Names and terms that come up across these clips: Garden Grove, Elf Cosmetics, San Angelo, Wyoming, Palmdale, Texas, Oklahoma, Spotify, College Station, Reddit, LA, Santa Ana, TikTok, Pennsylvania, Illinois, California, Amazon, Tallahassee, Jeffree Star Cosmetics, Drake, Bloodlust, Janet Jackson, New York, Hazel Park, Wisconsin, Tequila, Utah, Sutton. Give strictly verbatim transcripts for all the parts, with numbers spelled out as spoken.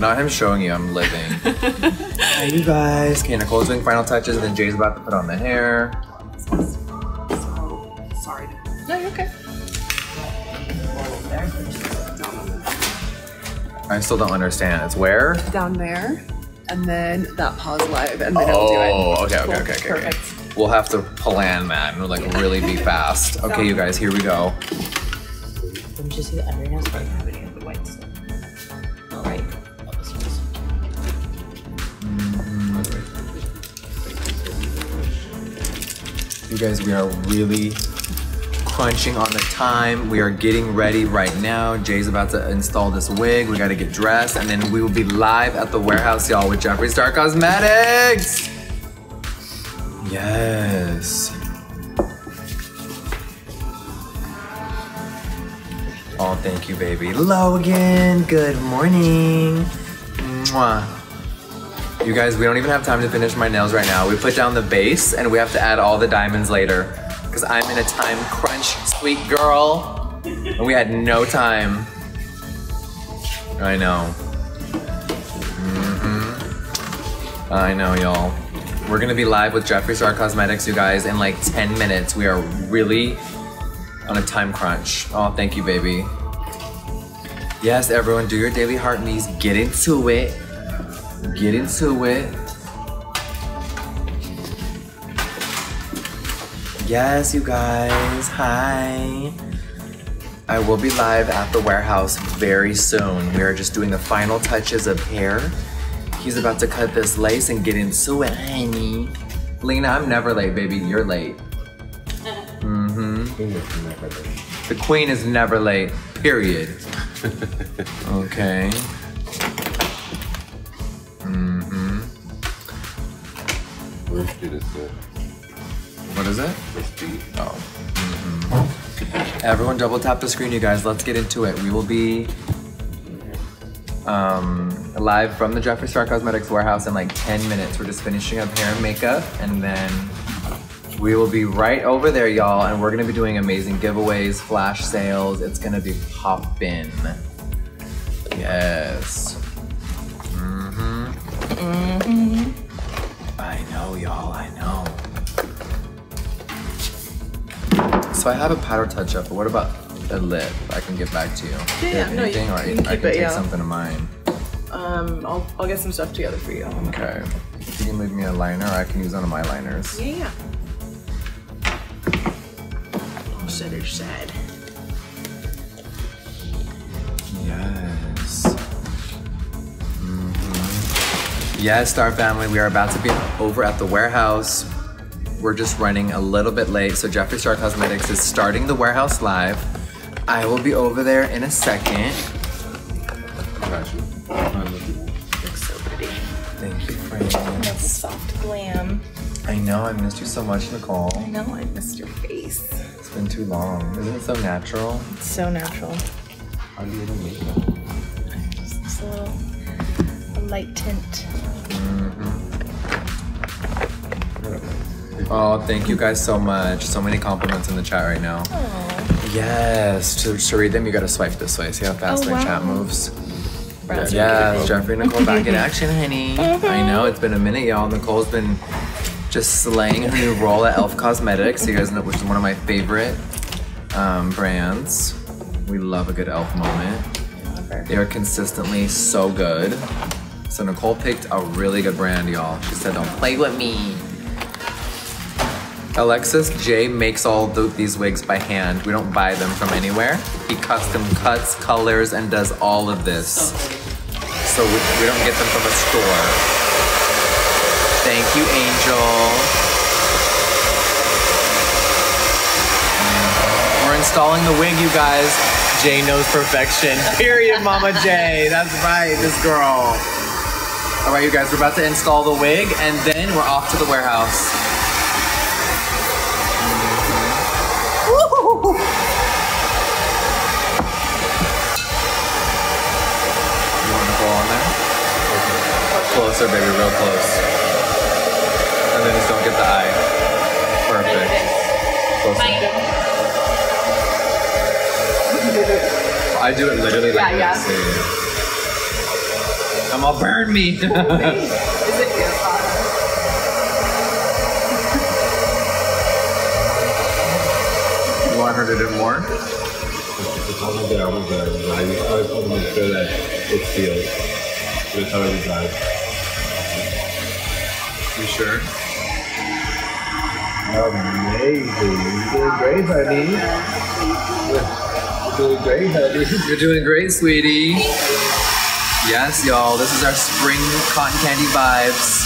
Not him showing you, I'm living. Hi, you guys. Okay, Nicole's doing final touches, and then Jay's about to put on the hair. So sorry. No, you're okay. I still don't understand. It's where? Down there, and then that pause live, and then oh, I'll do it. Oh, okay, okay, cool. okay, okay. Perfect. Okay. We'll have to plan that and like yeah. really be fast. Okay, you guys, here we go. Let me just see the underneath. I don't have any of the white stuff. All right. You guys, we are really crunching on the time. We are getting ready right now. Jay's about to install this wig. We gotta get dressed, and then we will be live at the warehouse, y'all, with Jeffree Star Cosmetics. Yes. Oh, thank you, baby. Logan, good morning. Mwah. You guys, we don't even have time to finish my nails right now. We put down the base and we have to add all the diamonds later because I'm in a time crunch, sweet girl. And we had no time. I know. Mm-hmm. I know, y'all. We're gonna be live with Jeffree Star Cosmetics, you guys, in like ten minutes. We are really on a time crunch. Oh, thank you, baby. Yes, everyone, do your daily heart knees. Get into it. Get into it. Yes, you guys. Hi. I will be live at the warehouse very soon. We are just doing the final touches of hair. He's about to cut this lace and get into it, honey. Lena, I'm never late, baby. You're late. Mm-hmm. The queen is never late, period. Okay. What is it? Oh. Mm-hmm. Everyone double tap the screen, you guys. Let's get into it. We will be um, live from the Jeffree Star Cosmetics warehouse in like ten minutes. We're just finishing up hair and makeup, and then we will be right over there, y'all, and we're gonna be doing amazing giveaways, flash sales. It's gonna be poppin'. Yes. Mm-hmm. Mm-hmm. I know, y'all, I know. So I have a powder touch-up, but what about a lip? I can get back to you. Yeah, you have no, anything, you, or you I, can I can it, take yeah. something of mine. Um, I'll, I'll get some stuff together for you. Okay. You can leave me a liner, or I can use one of my liners. Yeah, yeah. Oh, set her side. Yes. Yes, Star Family, we are about to be over at the warehouse. We're just running a little bit late, so Jeffree Star Cosmetics is starting the warehouse live. I will be over there in a second. Got you. I love you. You look so pretty. Thank you, friends. That's a soft glam. I know, I missed you so much, Nicole. I know, I missed your face. It's been too long. Isn't it so natural? It's so natural. How do you even make that? Just this little light tint. Oh, thank you guys so much. So many compliments in the chat right now. Aww. Yes. To, to read them, you gotta swipe this way. See how fast oh, my wow. chat moves? Yes, yes. Jeffree Nicole back in action, honey. Okay. I know, it's been a minute, y'all. Nicole's been just slaying her new role at Elf Cosmetics, you guys know, which is one of my favorite um, brands. We love a good Elf moment. They are consistently so good. So Nicole picked a really good brand, y'all. She said, don't play with me. Alexis J makes all the, these wigs by hand. We don't buy them from anywhere. He custom cuts, colors, and does all of this. So we, we don't get them from a store. Thank you, Angel. We're installing the wig, you guys. Jay knows perfection. Period, Mama Jay. That's right, this girl. All right, you guys, we're about to install the wig, and then we're off to the warehouse. Closer, baby, real close. And then just don't get the eye. Perfect. Closer. I do it literally like yeah, this. Yeah. I'm gonna burn me. Is it your father? You want her to do more? It's all good. I'm good. I always want to make sure that it's sealed. That's how it drives. You sure? Amazing. You're doing great, honey. You're doing great, honey. You're doing great, sweetie. Yes, y'all. This is our spring cotton candy vibes.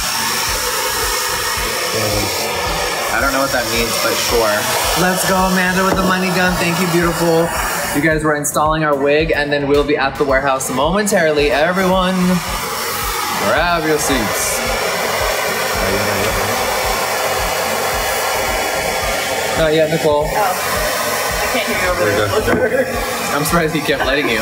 I don't know what that means, but sure. Let's go, Amanda, with the money gun. Thank you, beautiful. You guys were installing our wig, and then we'll be at the warehouse momentarily. Everyone, grab your seats. Not yet, Nicole. Oh, I can't hear you over there. There you go. I'm surprised he kept letting you.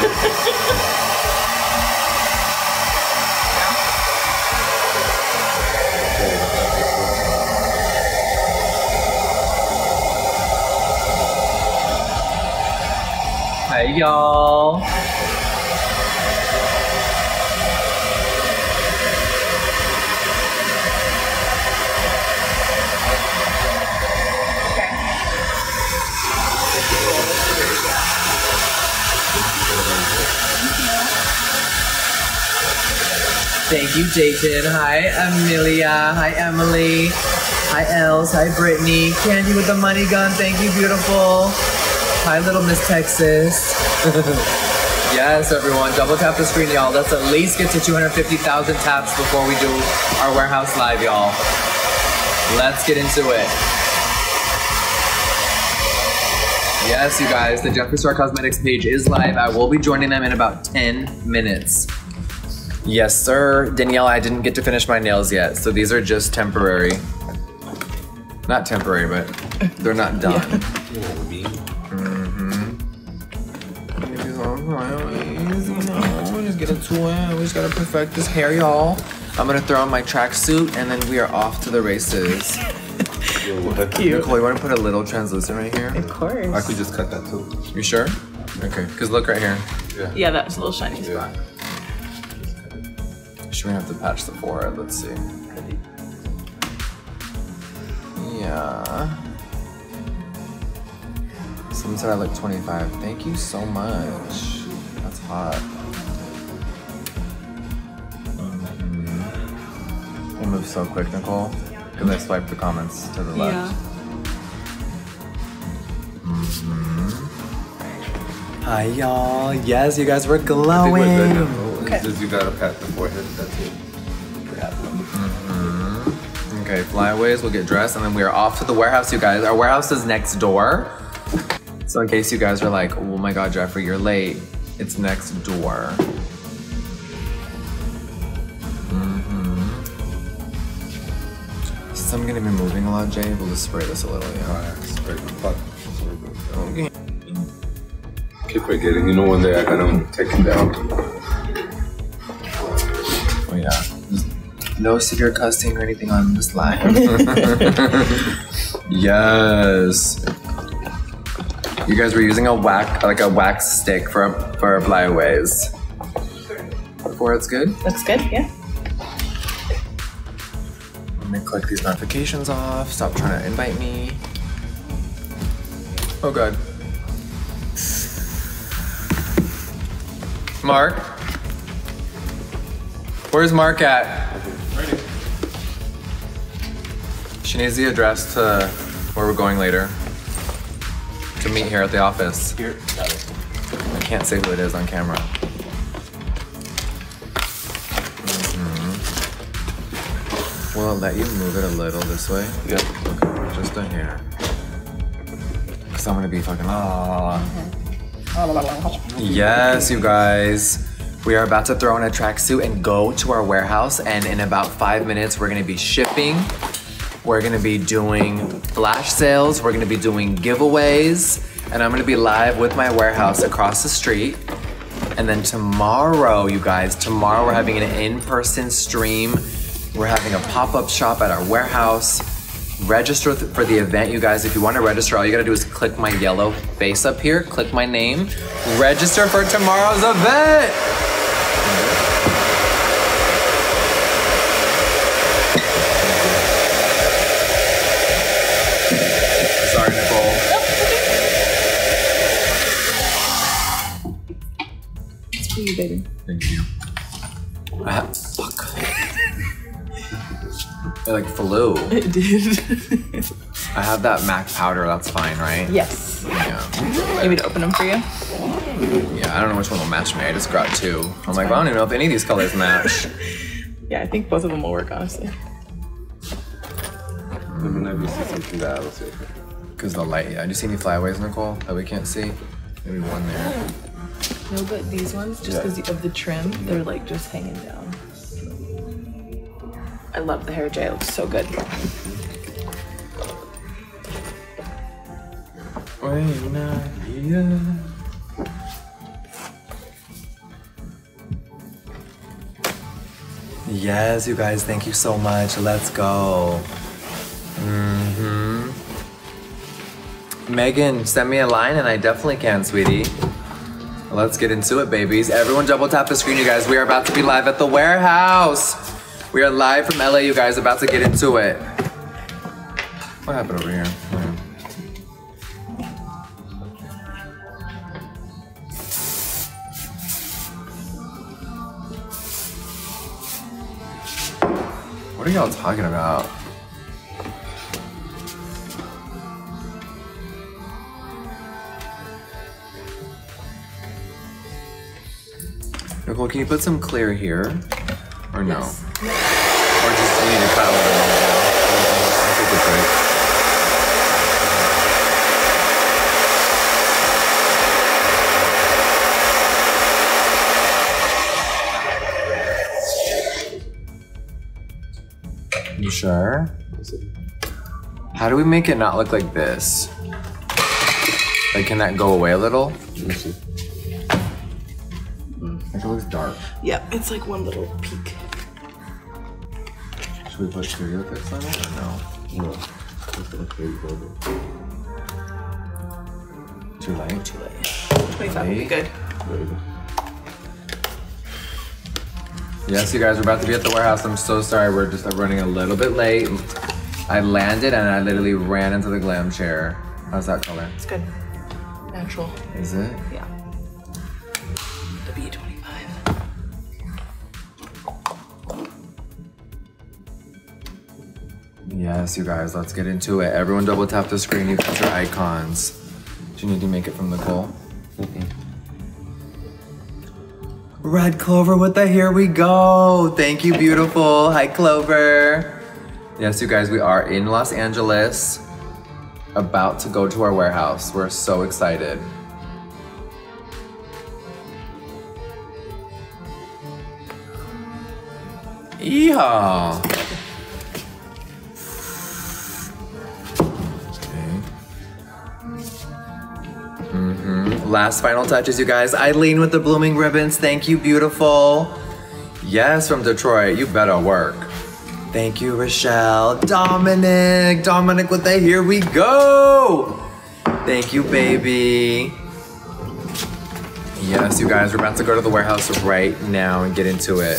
Hey, y'all. Thank you, Dayton. Hi, Amelia. Hi, Emily. Hi, Els. Hi, Brittany. Candy with the money gun. Thank you, beautiful. Hi, Little Miss Texas. Yes, everyone. Double tap the screen, y'all. Let's at least get to two hundred fifty thousand taps before we do our warehouse live, y'all. Let's get into it. Yes, you guys. The Jeffree Star Cosmetics page is live. I will be joining them in about ten minutes. Yes, sir. Danielle, I didn't get to finish my nails yet, so these are just temporary. Not temporary, but they're not done. Yeah. Mm-hmm. We're just getting to it. We just gotta perfect this hair, y'all. I'm gonna throw on my tracksuit, and then we are off to the races. Cute. Nicole, you wanna put a little translucent right here? Of course. I could just cut that too. You sure? Okay, because look right here. Yeah, yeah, that's a little shiny spot. Yeah. Should we have to patch the forehead? Let's see. Yeah. Someone said I look twenty-five. Thank you so much. That's hot. Mm-hmm. We move so quick, Nicole, because I swiped the comments to the left. Yeah. Mm-hmm. Hi, y'all. Yes, you guys were glowing. Okay. You gotta pat the forehead, that's it. Mm-hmm. Okay, flyaways, we'll get dressed, and then we are off to the warehouse, you guys. Our warehouse is next door. So in case you guys are like, oh my God, Jeffree, you're late, it's next door. Mm-hmm. Since I'm gonna be moving a lot, Jay, we'll just spray this a little, yeah. All right, spray the fuck. Keep forgetting, you know, one day I gotta take it down. Yeah. No severe cussing or anything on this line. Yes. You guys were using a wax, like a wax stick for our, for our flyaways. Forehead's good? Looks good, yeah. Let me click these notifications off. Stop trying to invite me. Oh, God. Mark? Where's Mark at? Ready. She needs the address to where we're going later. To meet here at the office. Here. Got it. I can't say who it is on camera. Mm-hmm. Well, I'll let you move it a little this way. Yep. Okay, just a hair. Because I'm going to be fucking la la la la. Yes, you guys. We are about to throw on a tracksuit and go to our warehouse, and in about five minutes, we're gonna be shipping. We're gonna be doing flash sales. We're gonna be doing giveaways, and I'm gonna be live with my warehouse across the street. And then tomorrow, you guys, tomorrow we're having an in-person stream. We're having a pop-up shop at our warehouse. Register for the event, you guys. If you wanna register, all you gotta do is click my yellow face up here, click my name, register for tomorrow's event. It like flew. It did. I have that MAC powder, that's fine, right? Yes. Yeah. You want me to open them for you? Yeah, I don't know which one will match me. I just grabbed two. I'm that's like, well, I don't even know if any of these colors match. Yeah, I think both of them will work, honestly. Mm-hmm. Maybe see something that I will see. Because the light, yeah. Do you see any flyaways, Nicole, that we can't see? Maybe one there. No, but these ones, just because yeah. of the trim, they're like just hanging down. I love the hair gel, it looks so good. When I hear. Yes, you guys, thank you so much. Let's go. Mm-hmm. Megan, send me a line and I definitely can, sweetie. Let's get into it, babies. Everyone double tap the screen, you guys. We are about to be live at the warehouse. We are live from L A, you guys, about to get into it. What happened over here? What are y'all talking about? Nicole, can you put some clear here? Or no? Yes. Or just you need to cut a little bit down. I'll take a break. You sure? How do we make it not look like this? Like, can that go away a little? Like, it looks dark. Yeah, it's like one little peak. Should we put studio fix on it or no? No. Too light? Too light. twenty-five would be good. Yes, you guys, we're about to be at the warehouse. I'm so sorry, we're just running a little bit late. I landed and I literally ran into the glam chair. How's that color? It's good. Natural. Is it? Yeah. The B twenty. Yes, you guys, let's get into it. Everyone double tap the screen, you guys are icons. Do you need to make it from the coal? Mm-mm. Red Clover with the here we go. Thank you, beautiful. Hi, Clover. Yes, you guys, we are in Los Angeles, about to go to our warehouse. We're so excited. Yeehaw. Mm-hmm. Last final touches, you guys. Eileen with the blooming ribbons. Thank you, beautiful. Yes, from Detroit. You better work. Thank you, Rochelle. Dominic. Dominic with the here we go. Thank you, baby. Yes, you guys. We're about to go to the warehouse right now and get into it.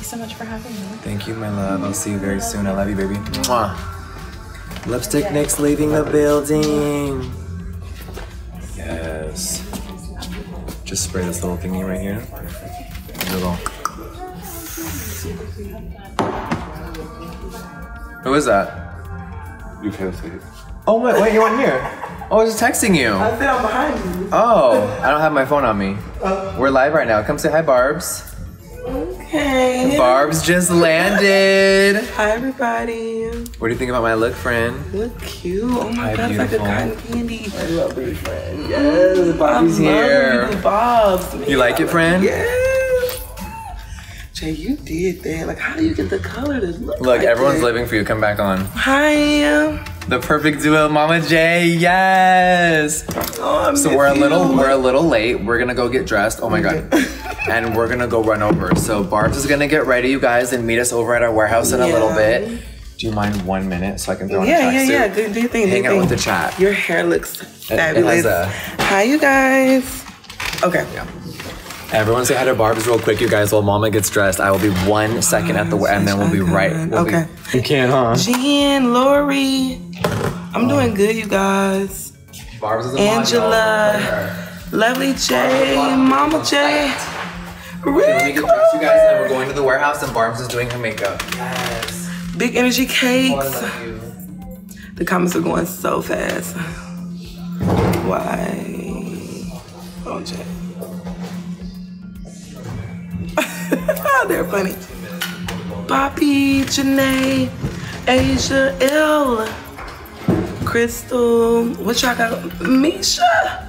So much for having me. Thank you, my love. I'll see you very soon. I love you, baby. Mwah. Lipstick yeah. Nick's leaving the building. Yes. Just spray this little thingy right here. Little. Who is that? You can't see it. Oh wait, wait, you weren't here. Oh, I was just texting you. I said I'm behind you. Oh, I don't have my phone on me. Oh. We're live right now. Come say hi, Barbs. Okay. Barb's just landed. Hi, everybody. What do you think about my look, friend? You look cute. Oh my Hi, God, beautiful. It's like a cotton candy. I love it, friend. Yes, Bob's here. You, Bob's, you like it, friend? Yes. Jay, you did that. Like, how do you get the color to look? Look, like everyone's that? Living for you. Come back on. Hi. The perfect duo, Mama J. Yes. Oh, so we're a little, you. we're a little late. We're gonna go get dressed. Oh my God. And we're gonna go run over. So Barb's is gonna get ready, you guys, and meet us over at our warehouse in yeah. a little bit. Do you mind one minute so I can throw on yeah, a tracksuit? Yeah, yeah, yeah. Do, do you think? Hang do you out think. With the chat. Your hair looks fabulous. It, it a... Hi, you guys. Okay. Yeah. Everyone say hi to Barb's real quick, you guys, while Mama gets dressed. I will be one second at the way, and then we'll be right. We'll okay. Be... You can't, huh? Jen, Lori. I'm doing good, you guys. Barb's is a Angela. Lovely J, Mama J. Really? You guys and we're going to the warehouse and Barnes is doing her makeup. Yes. Big energy cakes. Oh, I love you. The comments are going so fast. Why? Oh, Jay. They're funny. Poppy, Janae, Asia, L, Crystal. What y'all got? Misha.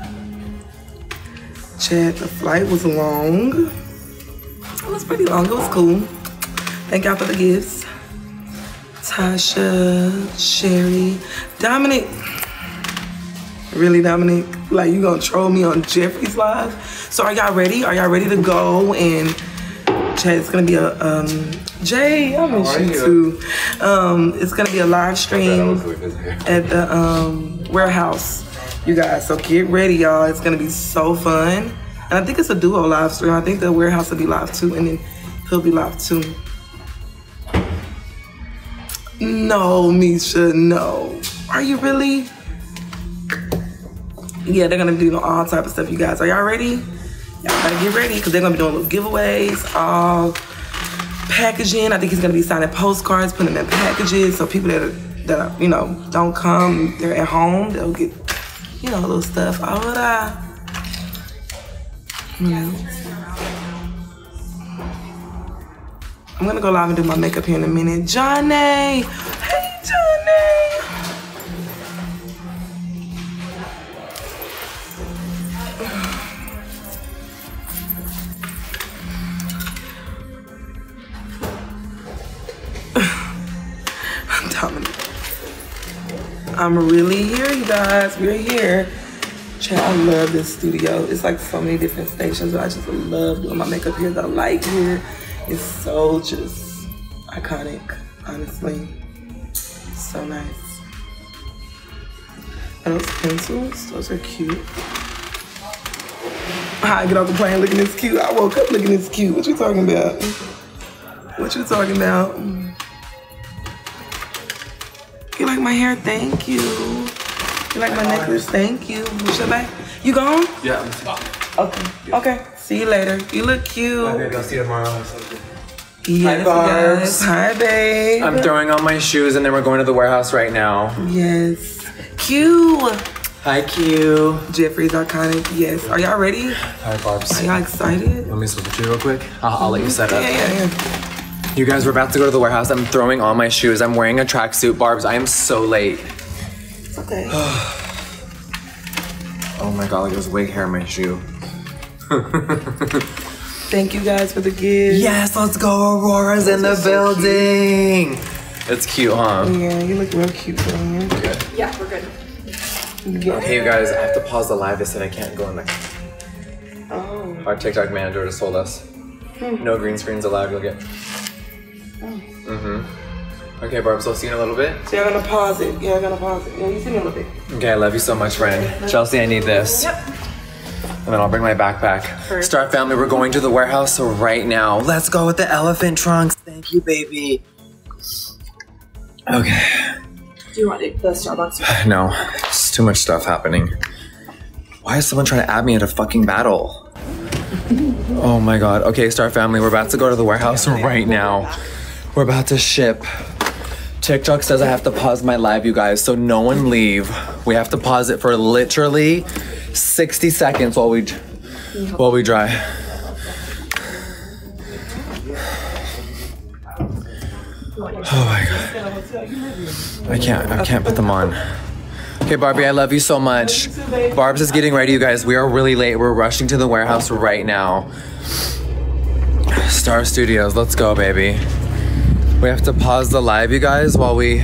Chad, the flight was long. It was pretty long. It was cool. Thank y'all for the gifts. Tasha, Sherry, Dominic. Really, Dominic? Like, you gonna troll me on Jeffree's live? So are y'all ready? Are y'all ready to go? And Chad, it's gonna be a, um, Jay, I miss you too. Um, it's gonna be a live stream at the um, warehouse, you guys. So get ready, y'all. It's gonna be so fun. And I think it's a duo live stream. I think the warehouse will be live too, and then he'll be live too. No, Misha, no. Are you really? Yeah, they're gonna be doing all type of stuff, you guys. Are y'all ready? Y'all gotta get ready, because they're gonna be doing little giveaways, all packaging. I think he's gonna be signing postcards, putting them in packages, so people that, are, that are, you know, don't come, they're at home, they'll get, you know, little stuff. Ahora. I'm gonna go live and do my makeup here in a minute. Johnny! Hey, Johnny! I'm dominant. I'm really here, you guys. We're here. Chad, I love this studio. It's like so many different stations, but I just love doing my makeup here. The light here. It's so just iconic, honestly. So nice. Are those pencils? Those are cute. Hi, get off the plane looking this cute. I woke up looking this cute. What you talking about? What you talking about? You like my hair? Thank you. You like my necklace? Thank you. What's your back? You gone? Yeah, I'm just okay. Yeah. Okay. See you later. You look cute. Maybe I'll see you tomorrow or something. Yes, hi, Barbs. Yes. Hi, babe. I'm throwing on my shoes and then we're going to the warehouse right now. Yes. Q. Hi, Q. Jeffree's iconic. Yes. Are y'all ready? Hi, Barbs. Are y'all excited? Let me switch with you real quick. I'll, I'll let you set up. Yeah, yeah, yeah. You guys, we're about to go to the warehouse. I'm throwing on my shoes. I'm wearing a tracksuit, Barbs. I am so late. It's okay. Oh my God, like there's wig hair in my shoe. Thank you guys for the gift. Yes, let's go. Aurora's those in the so building. Cute. It's cute, huh? Yeah, you look real cute down here. We're good. Yeah, we're good. Yeah. Okay, you guys, I have to pause the live. They said I can't go in there. Oh. Our TikTok manager just told us. Hmm. No green screens allowed, you'll get. Oh. Mm-hmm. Okay, Barbs, I'll see you in a little bit. So you're gonna pause it. Yeah, I'm gonna pause it. Yeah, you see me a little bit. Okay, I love you so much, friend. Okay, Chelsea, I need this. Yep. And then I'll bring my backpack. Sure. Star family, we're going to the warehouse so right now. Let's go with the elephant trunks. Thank you, baby. Okay. Do you want the Starbucks? No, it's too much stuff happening. Why is someone trying to add me at a fucking battle? Oh my God. Okay, Star family, we're about to go to the warehouse right now. We're about to ship. TikTok says I have to pause my live, you guys, so no one leave. We have to pause it for literally sixty seconds while we while we dry. Oh my God. I can't I can't put them on. Okay, Barbie, I love you so much. Barb's is getting ready, you guys. We are really late. We're rushing to the warehouse right now. Star Studios, let's go, baby. We have to pause the live, you guys, while we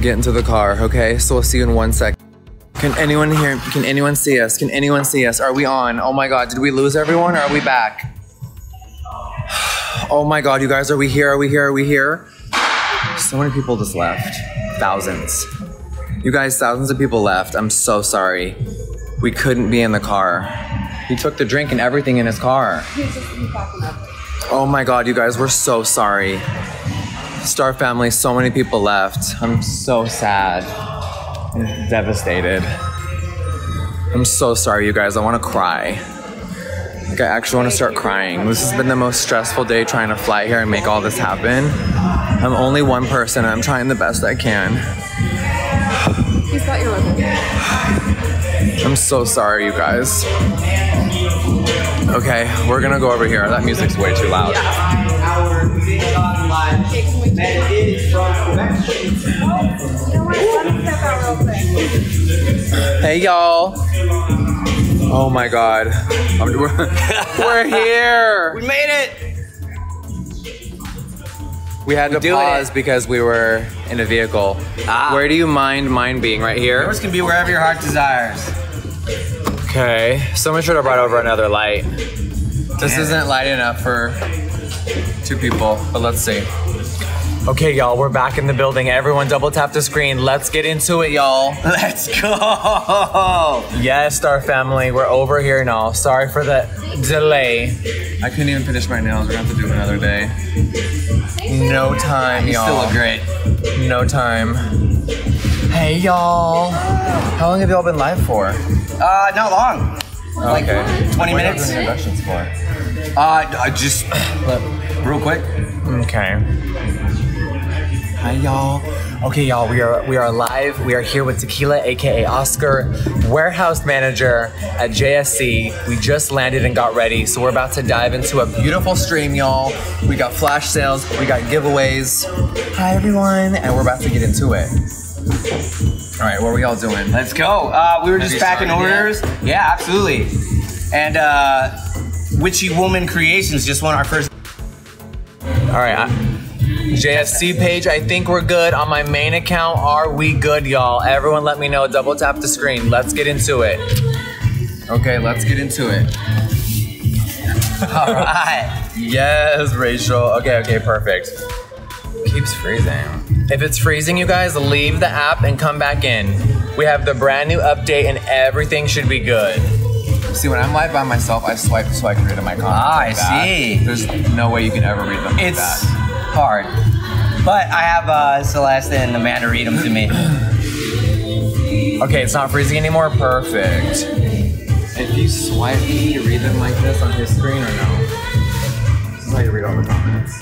get into the car, okay? So we'll see you in one sec. Can anyone hear? Can anyone see us? Can anyone see us? Are we on? Oh my God, did we lose everyone or are we back? Oh my God, you guys, are we here? Are we here? Are we here? So many people just left. Thousands. You guys, thousands of people left. I'm so sorry. We couldn't be in the car. He took the drink and everything in his car. Oh my God, you guys, we're so sorry. Star family, so many people left. I'm so sad. Devastated. I'm so sorry, you guys. I want to cry. Like, I actually want to start crying. This has been the most stressful day trying to fly here and make all this happen. I'm only one person, and I'm trying the best I can. He's got your level. I'm so sorry, you guys. Okay, we're gonna go over here. That music's way too loud. Hey, y'all. Oh my God. We're here. We made it. We had to pause because we were in a vehicle. Ah. Where do you mind mine being? Right here? Yours can be wherever your heart desires. Okay, someone should have brought over another light. This isn't light enough for two people, but let's see. Okay, y'all, we're back in the building. Everyone double tap the screen. Let's get into it, y'all. Let's go. Yes, Star Family, we're over here now. Sorry for the delay. I couldn't even finish my nails. We're gonna have to do it another day. No time, y'all. You still look great. No time. Hey, y'all. How long have y'all been live for? Uh, not long. Like okay. twenty minutes. What are you doing your questions for? Uh, just real quick. Okay. Hi, y'all. Okay, y'all, we are we are live. We are here with Tequila, aka Oscar, warehouse manager at J S C. We just landed and got ready, so we're about to dive into a beautiful stream, y'all. We got flash sales, we got giveaways. Hi, everyone, and we're about to get into it. All right, what are we all doing? Let's go. Uh, we were just packing orders. Yet? Yeah, absolutely. And uh, Witchy Woman Creations just won our first. All right, I, J S C page, I think we're good. On my main account, are we good, y'all? Everyone let me know, double tap the screen. Let's get into it. Okay, let's get into it. All right. Yes, Rachel. Okay, okay, perfect. Keeps freezing. If it's freezing, you guys, leave the app and come back in. We have the brand new update and everything should be good. See, when I'm live by myself, I swipe so I can read my comments. Ah, like I that. see. There's no way you can ever read them like it's that. It's hard. But I have uh, Celeste and Amanda read them to me. Okay, it's not freezing anymore? Perfect. If you swipe, you need to read them like this on his screen or no? This is how you read all the comments.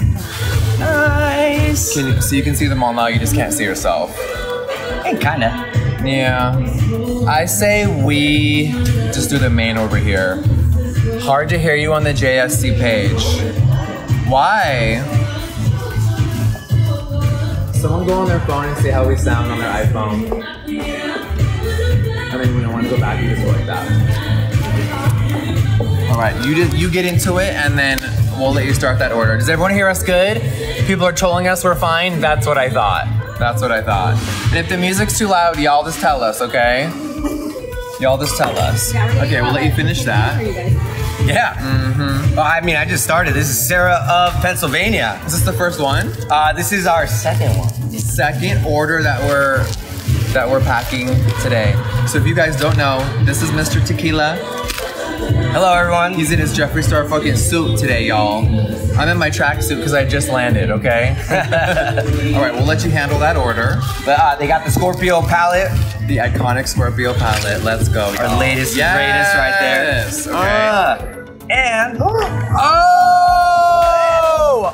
Nice! Can you, so you can see them all now, you just can't see yourself. Hey, kinda. Yeah. I say we just do the main over here. Hard to hear you on the J S C page. Why? Someone go on their phone and see how we sound on their iPhone. I mean, we don't want to go back and just go like that. Alright, you, you get into it and then we'll let you start that order. Does everyone hear us good? People are trolling us, we're fine. That's what I thought. That's what I thought. And if the music's too loud, y'all just tell us, okay? Y'all just tell us. Okay, we'll let you finish that. Yeah. Mm-hmm. Well, I mean, I just started. This is Sarah of Pennsylvania. Is this the first one? Uh, this is our second one. Second order that we're that we're packing today. So if you guys don't know, this is Mister Tequila. Hello, everyone. He's in his Jeffree Star fucking suit today, y'all. I'm in my tracksuit because I just landed, okay? All right, we'll let you handle that order. But uh, they got the Scorpio palette. The iconic Scorpio palette. Let's go, y'all. Our latest, yes. greatest right there. Okay. Uh, and... Oh!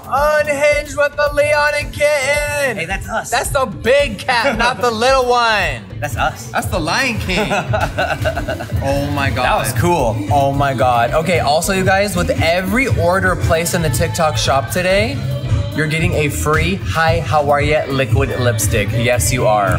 Unhinged with the Leon and Kitten. Hey, that's us. That's the big cat, not the little one. That's us. That's the Lion King. Oh my God. That was cool. Oh my God. Okay, also you guys, with every order placed in the TikTok shop today, you're getting a free Hi, How Are Ya liquid lipstick. Yes, you are.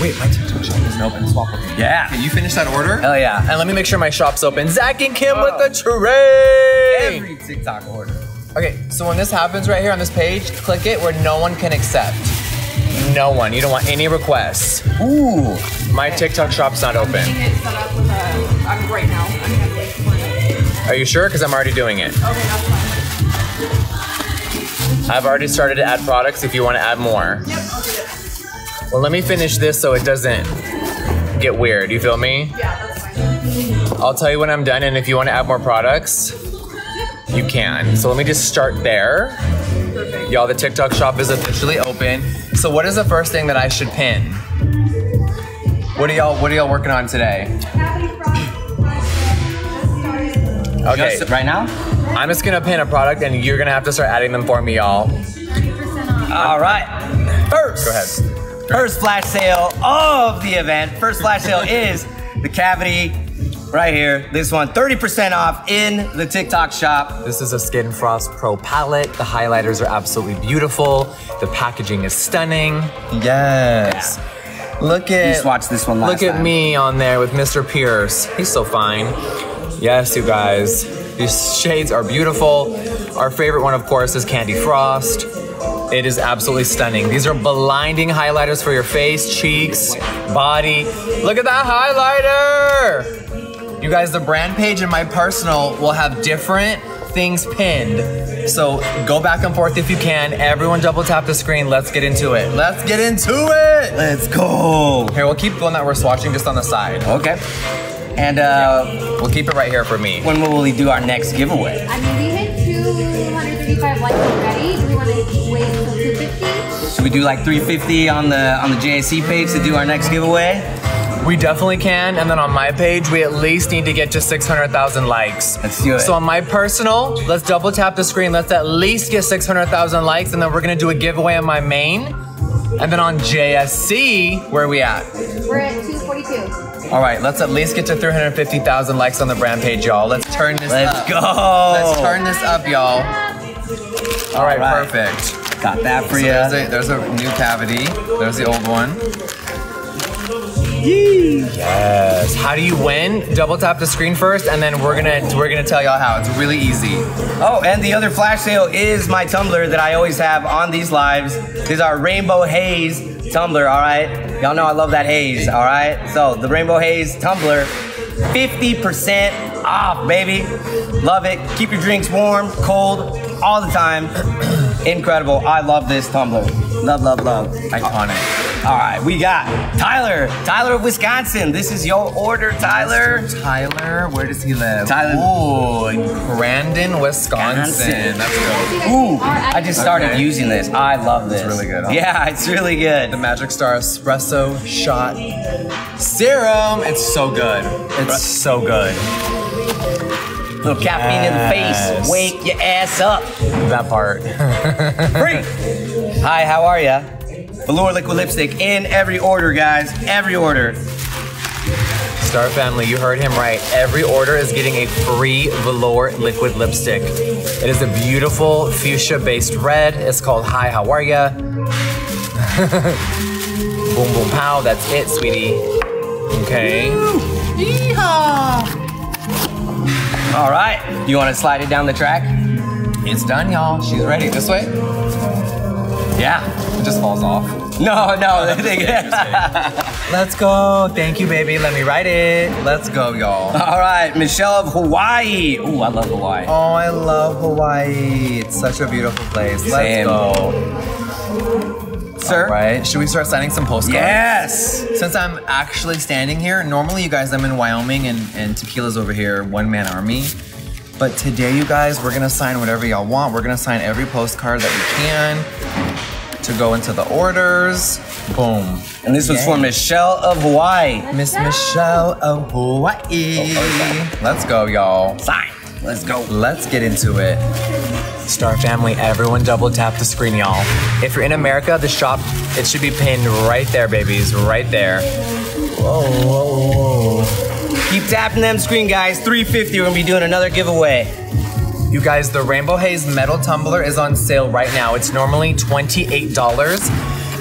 Wait, my TikTok shop isn't open. Swap with me. Yeah. Can you finish that order? Hell yeah. And let me make sure my shop's open. Zach and Kim oh. with the tray. Every TikTok order. Okay, so when this happens right here on this page, click it where no one can accept. No one. You don't want any requests. Ooh, my TikTok shop's not open. I'm getting it set up with a, I'm right now. I'm gonna wait for it. Are you sure? Because I'm already doing it. Okay, that's fine. I've already started to add products. If you want to add more. Yep, I'll do it. Well, let me finish this so it doesn't get weird. You feel me? Yeah, that's fine. I'll tell you when I'm done, and if you want to add more products, you can. So let me just start there. Y'all, the TikTok shop is officially open. So what is the first thing that I should pin? What are y'all What are y'all working on today? Okay, just, right now? I'm just gonna pin a product and you're gonna have to start adding them for me, y'all. one hundred percent off. All right, first. Go ahead. First flash sale of the event. First flash sale is the cavity right here. This one, thirty percent off in the TikTok shop. This is a Skin Frost Pro Palette. The highlighters are absolutely beautiful. The packaging is stunning. Yes. Yeah. Look at, you swatched this one last Look at time. me on there with Mister Pierce. He's so fine. Yes, you guys. These shades are beautiful. Our favorite one, of course, is Candy Frost. It is absolutely stunning. These are blinding highlighters for your face, cheeks, body. Look at that highlighter! You guys, the brand page and my personal will have different things pinned. So go back and forth if you can. Everyone double tap the screen. Let's get into it. Let's get into it! Let's go! Here, we'll keep the one that we're swatching just on the side. Okay. And uh, we'll keep it right here for me. When will we do our next giveaway? I mean, we hit two hundred thirty-five likes already. Do we want to wait until two fifty? Should we do like three fifty on the on the J A C page to do our next giveaway? We definitely can, and then on my page, we at least need to get to six hundred thousand likes. Let's do it. So on my personal, let's double tap the screen. Let's at least get six hundred thousand likes, and then we're gonna do a giveaway on my main. And then on J S C, where are we at? We're at two forty-two. All right, let's at least get to three hundred fifty thousand likes on the brand page, y'all. Let's turn this Let's up. Let's go. Let's turn this up, y'all. All right, All right, perfect. Got that for so you. There's a, there's a new cavity. There's the old one. Yes. How do you win? Double tap the screen first, and then we're gonna we're gonna tell y'all how. It's really easy. Oh, and the other flash sale is my tumbler that I always have on these lives. This is our Rainbow Haze tumbler. All right, y'all know I love that haze. All right, so the Rainbow Haze tumbler, fifty percent off, baby. Love it. Keep your drinks warm, cold, all the time. Incredible. I love this tumbler. Love, love, love. Iconic. All right, we got Tyler. Tyler of Wisconsin. This is your order, Tyler. Mister Tyler, where does he live? Tyler. Ooh, in Brandon, Wisconsin. Wisconsin. That's good. Ooh, I just started okay. using this. I love this. It's really good. Huh? Yeah, it's really good. The Magic Star Espresso Shot Serum. It's so good. It's so good. A little caffeine yes. in the face. Wake your ass up. That part. Free. Hi, how are ya? Velour liquid lipstick in every order, guys. Every order. Star family, you heard him right. Every order is getting a free Velour liquid lipstick. It is a beautiful fuchsia-based red. It's called Hi, How Are Ya? Boom, boom, pow. That's it, sweetie. Okay. Yeehaw. All right. You want to slide it down the track? It's done, y'all. She's ready. This way? Yeah. It just falls off. No, no. Let's go. Thank you, baby. Let me write it. Let's go, y'all. All right, Michelle of Hawaii. Ooh, I love Hawaii. Oh, I love Hawaii. It's such a beautiful place. Same. Let's go. Sir? All right. Should we start signing some postcards? Yes. Since I'm actually standing here, normally, you guys, I'm in Wyoming and, and Tequila's over here, one-man army. But today, you guys, we're going to sign whatever y'all want. We're going to sign every postcard that we can. To go into the orders. Boom. And this Yay. was for Michelle of Hawaii. Miss Michelle of Hawaii. Oh, okay. Let's go, y'all. Sign. Let's go. Let's get into it. Star family, everyone double tap the screen, y'all. If you're in America, the shop, it should be pinned right there, babies. Right there. Whoa, whoa, whoa. Keep tapping them screen, guys. three fifty, we're gonna be doing another giveaway. You guys, the Rainbow Haze metal tumbler is on sale right now. It's normally twenty-eight dollars.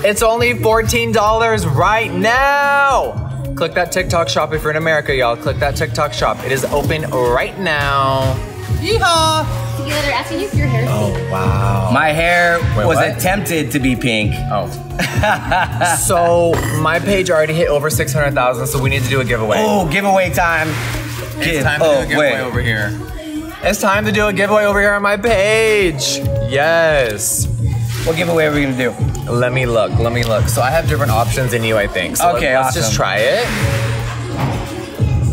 It's only fourteen dollars right now. Click that TikTok shop if you're in America, y'all. Click that TikTok shop. It is open right now. Yeehaw! Tequila, they're asking you if your hair is pink. Oh, wow. My hair Wait, was what? attempted to be pink. Oh. So my page already hit over six hundred thousand, so we need to do a giveaway. Oh, giveaway time. It's Give time to oh, do a giveaway wait. over here. It's time to do a giveaway over here on my page. Yes. What giveaway are we gonna do? Let me look, let me look. So I have different options than you, I think. So okay, let's, let's awesome. just try it.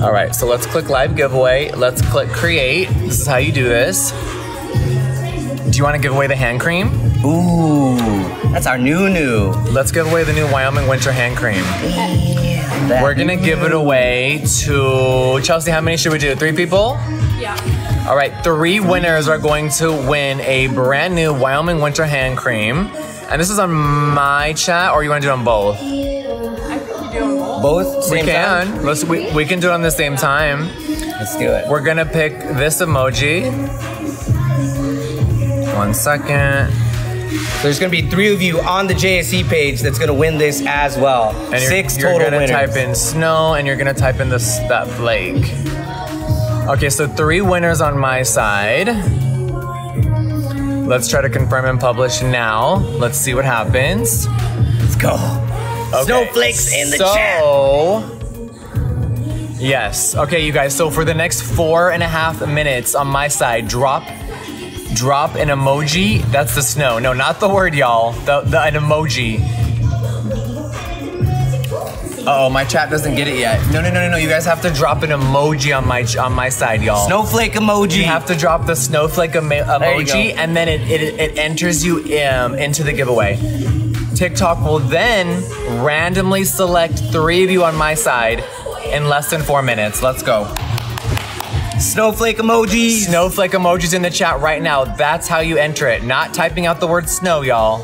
All right, so let's click live giveaway. Let's click create. This is how you do this. Do you wanna give away the hand cream? Ooh, that's our new new. Let's give away the new Wyoming winter hand cream. Yeah. that. We're gonna give it away to Chelsea. How many should we do? Three people? Yeah. All right, three winners are going to win a brand new Wyoming winter hand cream. And this is on my chat, or you wanna do it on both? I think you do on both. Both? Same we can. Time? Let's, we, we can do it on the same time. Let's do it. We're gonna pick this emoji. One second. There's gonna be three of you on the J S C page that's gonna win this as well. And Six you're, you're total winners. You're gonna type in snow, and you're gonna type in this, that flake. Okay, so three winners on my side. Let's try to confirm and publish now. Let's see what happens. Let's go. Okay. Snowflakes in the so, chat. So, yes. Okay, you guys, so for the next four and a half minutes on my side, drop Drop an emoji. That's the snow. No, not the word, y'all. The, the an emoji. Uh oh, my chat doesn't get it yet. No, no, no, no, no. You guys have to drop an emoji on my on my side, y'all. Snowflake emoji. You have to drop the snowflake emo emoji, and then it it, it enters you um, into the giveaway. TikTok will then randomly select three of you on my side in less than four minutes. Let's go. Snowflake emojis. Snowflake emojis in the chat right now. That's how you enter it. Not typing out the word snow, y'all.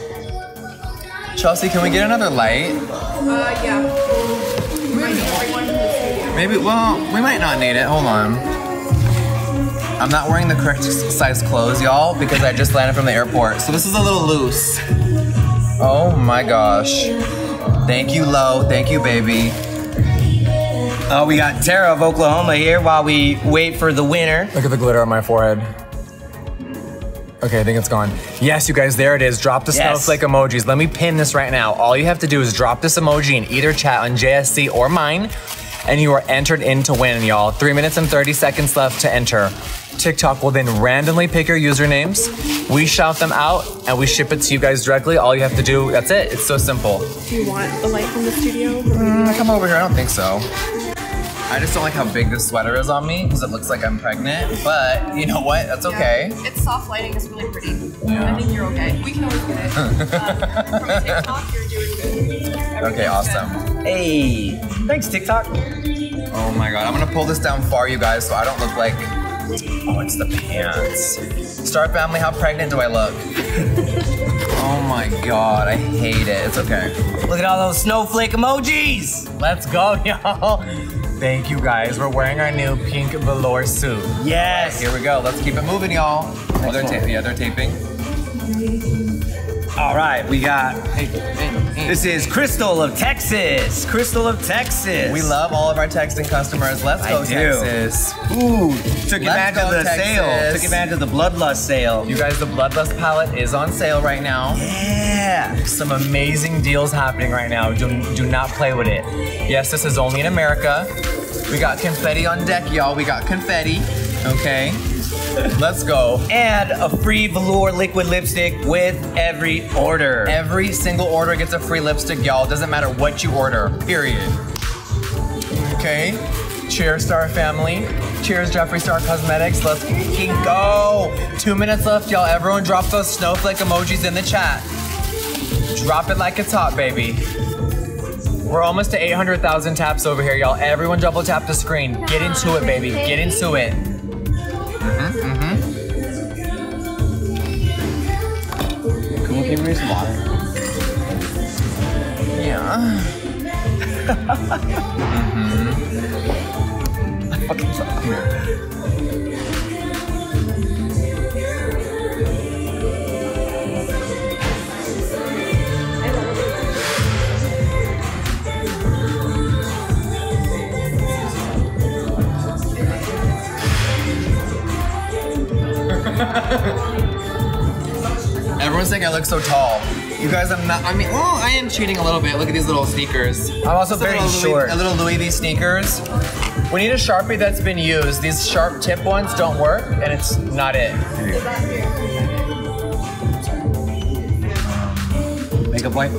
Chelsea, can we get another light? Uh, yeah. Maybe, Maybe, well, we might not need it. Hold on. I'm not wearing the correct size clothes, y'all, because I just landed from the airport. So this is a little loose. Oh my gosh. Thank you, Lo. Thank you, baby. Oh, we got Tara of Oklahoma here while we wait for the winner. Look at the glitter on my forehead. Okay, I think it's gone. Yes, you guys, there it is. Drop the yes. snowflake emojis. Let me pin this right now. All you have to do is drop this emoji in either chat on J S C or mine, and you are entered in to win, y'all. Three minutes and thirty seconds left to enter. TikTok will then randomly pick your usernames. We shout them out, and we ship it to you guys directly. All you have to do, that's it. It's so simple. Do you want the light from the studio? Mm, come over here. I don't think so. I just don't like how big this sweater is on me because it looks like I'm pregnant, but you know what? That's okay. Yeah. It's soft lighting. It's really pretty. Yeah. I think you're okay. We can always get it. uh, from TikTok, you're doing good. Everything okay, awesome. Good. Hey, thanks, TikTok. Oh my God. I'm going to pull this down far, you guys, so I don't look like... Oh, it's the pants. Star family, how pregnant do I look? Oh my God, I hate it. It's okay. Look at all those snowflake emojis. Let's go, y'all. Thank you guys. We're wearing our new pink velour suit. Yes. Right, here we go. Let's keep it moving, y'all. Oh, they're taping. Yeah, they're taping. All right, we got. This is Crystal of Texas. Crystal of Texas. We love all of our texting customers. Let's go, I do. Texas. Ooh, took advantage of the Texas. sale. Took advantage of the Bloodlust sale. You guys, the Bloodlust palette is on sale right now. Yeah. Some amazing deals happening right now. Do, do not play with it. Yes, this is only in America. We got confetti on deck, y'all. We got confetti. Okay. Let's go. And a free velour liquid lipstick with every order. Every single order gets a free lipstick, y'all. Doesn't matter what you order, period. Okay. Cheers, Star Family. Cheers, Jeffree Star Cosmetics. Let's go. Two minutes left, y'all. Everyone drop those snowflake emojis in the chat. Drop it like it's hot, baby. We're almost to eight hundred thousand taps over here, y'all. Everyone double tap the screen. Get into it, baby. Get into it. Mm-hmm, mm-hmm. Can we give me some water? Yeah. Mm-hmm. I fucking love Everyone's saying I look so tall. You guys, I'm not, I mean, oh, I am cheating a little bit. Look at these little sneakers. I'm also very short. A little Louis V sneakers. We need a Sharpie that's been used. These sharp tip ones don't work, and it's not it. Makeup wipe?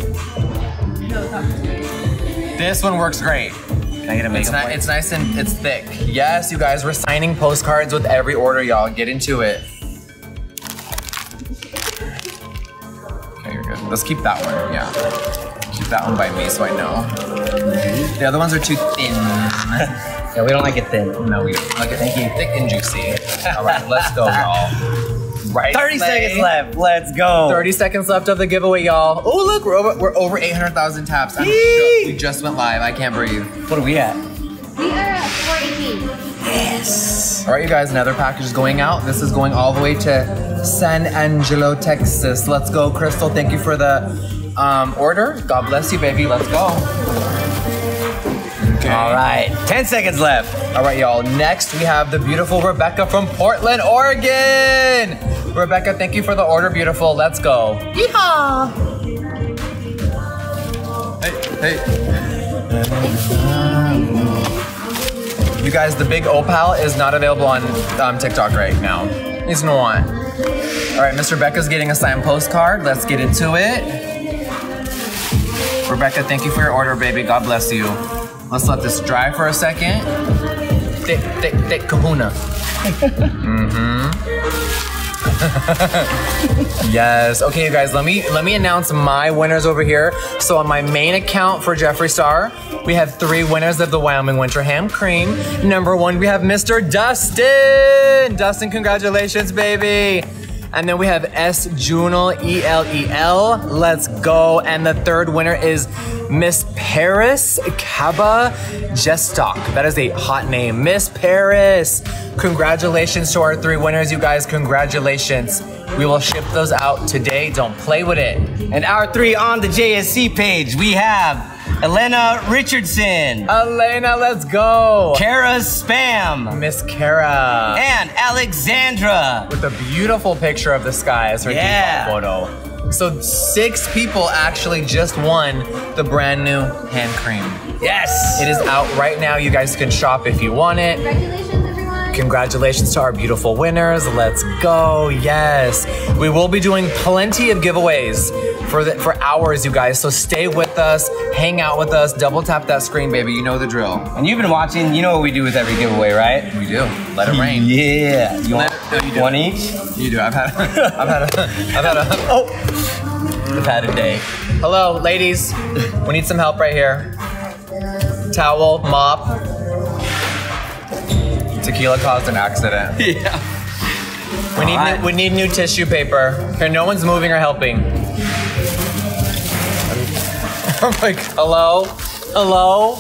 This one works great. Can I get a makeup wipe? It's nice and it's thick. Yes, you guys, we're signing postcards with every order, y'all. Get into it. Let's keep that one, yeah. Keep that one by me so I know. Mm-hmm. The other ones are too thin. Yeah, we don't like it thin. No, we don't like it thank you. Thick and juicy. All right, let's go, y'all. Right thirty play. Seconds left. Let's go. thirty seconds left of the giveaway, y'all. Oh, look, we're over, we're over eight hundred thousand taps. I'm ju we just went live. I can't breathe. What are we at? We are at four eighteen. Yes. All right, you guys, another package is going out. This is going all the way to San Angelo, Texas. Let's go, Crystal. Thank you for the um, order. God bless you, baby. Let's go. Okay. All right, ten seconds left. All right, y'all. Next, we have the beautiful Rebecca from Portland, Oregon. Rebecca, thank you for the order, beautiful. Let's go. Yeehaw! Hey, hey. You guys, the big Opal is not available on um, TikTok right now. It's not. All right, Miss Rebecca's getting a signed postcard. Let's get into it. Rebecca, thank you for your order, baby. God bless you. Let's let this dry for a second. Thick, thick, thick kahuna. Mm-hmm. Yes. Okay, you guys, let me let me announce my winners over here. So on my main account for Jeffree Star, we have three winners of the Wyoming Winter Ham Cream. Number one, we have Mister Dustin. Dustin, congratulations, baby. And then we have S. Junel, E L E L. Let's go. And the third winner is Miss Paris Kaba Jestock. That is a hot name. Miss Paris. Congratulations to our three winners, you guys. Congratulations. We will ship those out today. Don't play with it. And our three on the J S C page, we have Elena Richardson. Elena, let's go. Kara Spam. Miss Kara. And Alexandra. With a beautiful picture of the sky as her yeah. default photo. So six people actually just won the brand new hand cream. Yes. It is out right now. You guys can shop if you want it. Congratulations. Congratulations to our beautiful winners. Let's go. Yes. We will be doing plenty of giveaways for the, for hours, you guys. So stay with us, hang out with us, double tap that screen, baby. You know the drill. And you've been watching. You know what we do with every giveaway, right? We do. Let it rain. Yeah. You want it, no, you do. One each? You do. I've had a, I've had a, I've had a, oh. I've had a day. Hello, ladies. We need some help right here. Towel, mop. Tequila caused an accident. Yeah. We need, right. new, we need new tissue paper. Here, no one's moving or helping. I'm like, hello? Hello?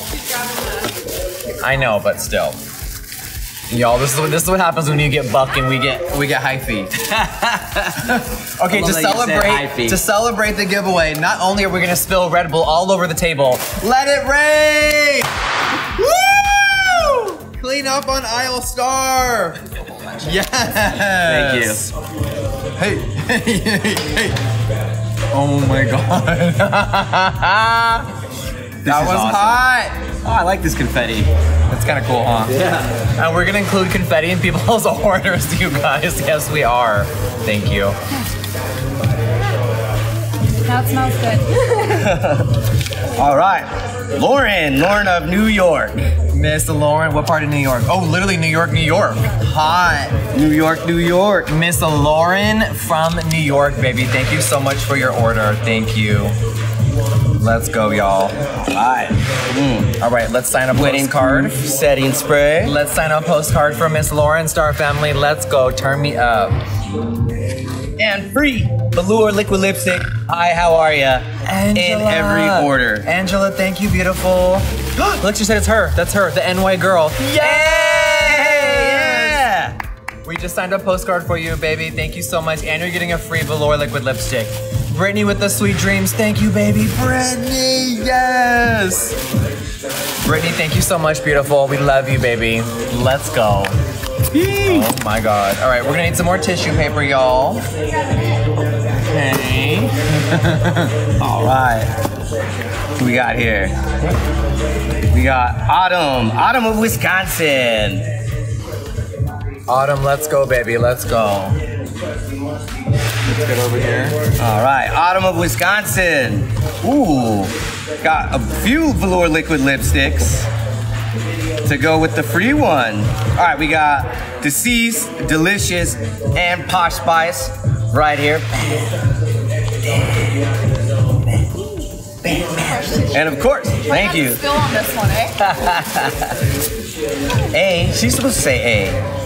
I know, but still. Y'all, this is what this is what happens when you get buck and we get we get hyphy. Okay, to celebrate to celebrate the giveaway, not only are we gonna spill Red Bull all over the table, let it rain! Clean up on aisle star. Yes. Thank you. Hey, hey, hey. Oh my God. That was awesome. Hot. Oh, I like this confetti. That's kind of cool, huh? Yeah. And we're gonna include confetti in people's orders, you guys. Yes, we are. Thank you. That smells good. All right, Lauren, Lauren of New York. Miss Lauren, what part of New York? Oh, literally New York, New York. Hot. New York, New York. Miss Lauren from New York, baby. Thank you so much for your order. Thank you. Let's go, y'all. All right. Mm. All right, let's sign a wedding card. Setting spray. Let's sign a postcard for Miss Lauren, Star Family. Let's go, turn me up. And free. Velour liquid lipstick. Hi, how are ya? Angela. In every order. Angela, thank you, beautiful. Look, she said it's her. That's her, the N Y girl. Yeah! Yeah! We just signed a postcard for you, baby. Thank you so much. And you're getting a free Velour liquid lipstick. Brittany with the sweet dreams. Thank you, baby. Brittany, yes! Brittany, thank you so much, beautiful. We love you, baby. Let's go. Oh my God. All right, we're gonna need some more tissue paper, y'all. Okay. All right. What we got here? We got Autumn. Autumn of Wisconsin. Autumn, let's go, baby. Let's go. Let's get over here. All right, Autumn of Wisconsin. Ooh, got a few Velour liquid lipsticks to go with the free one. All right, we got Deceased, Delicious, and Posh Spice right here. Bam. Bam. Bam. Bam. And of course, thank you. Still on this one, eh? A. She's supposed to say A.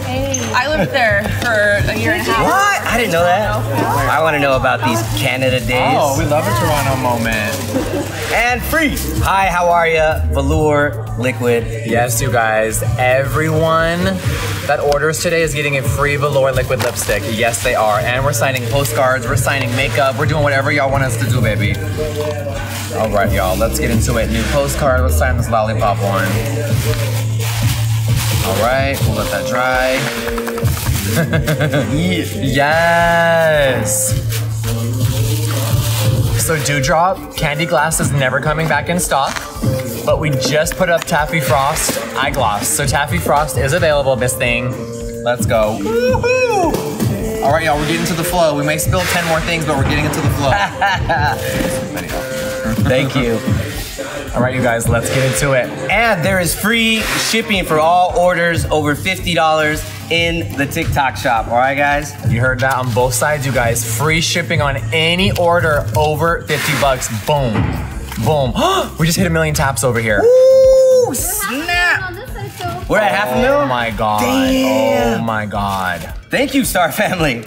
I lived there for a year and a half. What? I didn't know that. I want to know about these Canada days. Oh, we love a Toronto moment. And freeze. Hi, how are ya? Velour, liquid. Yes, you guys. Everyone that orders today is getting a free Velour liquid lipstick. Yes, they are. And we're signing postcards. We're signing makeup. We're doing whatever y'all want us to do, baby. All right, y'all. Let's get into it. New postcard. Let's sign this lollipop one. All right, we'll let that dry. Yes! So Dewdrop, Candy Glass is never coming back in stock, but we just put up Taffy Frost Eye Gloss. So Taffy Frost is available, this thing. Let's go. Woohoo! All right, y'all, we're getting to the flow. We may spill ten more things, but we're getting into the flow. Thank you. All right, you guys, let's get into it. And there is free shipping for all orders over fifty dollars in the TikTok shop. All right, guys? You heard that on both sides, you guys. Free shipping on any order over fifty bucks. Boom. Boom. We just hit a million taps over here. Ooh, snap. We're at half a million? Oh, my God. Damn. Oh, my God. Thank you, Star Family.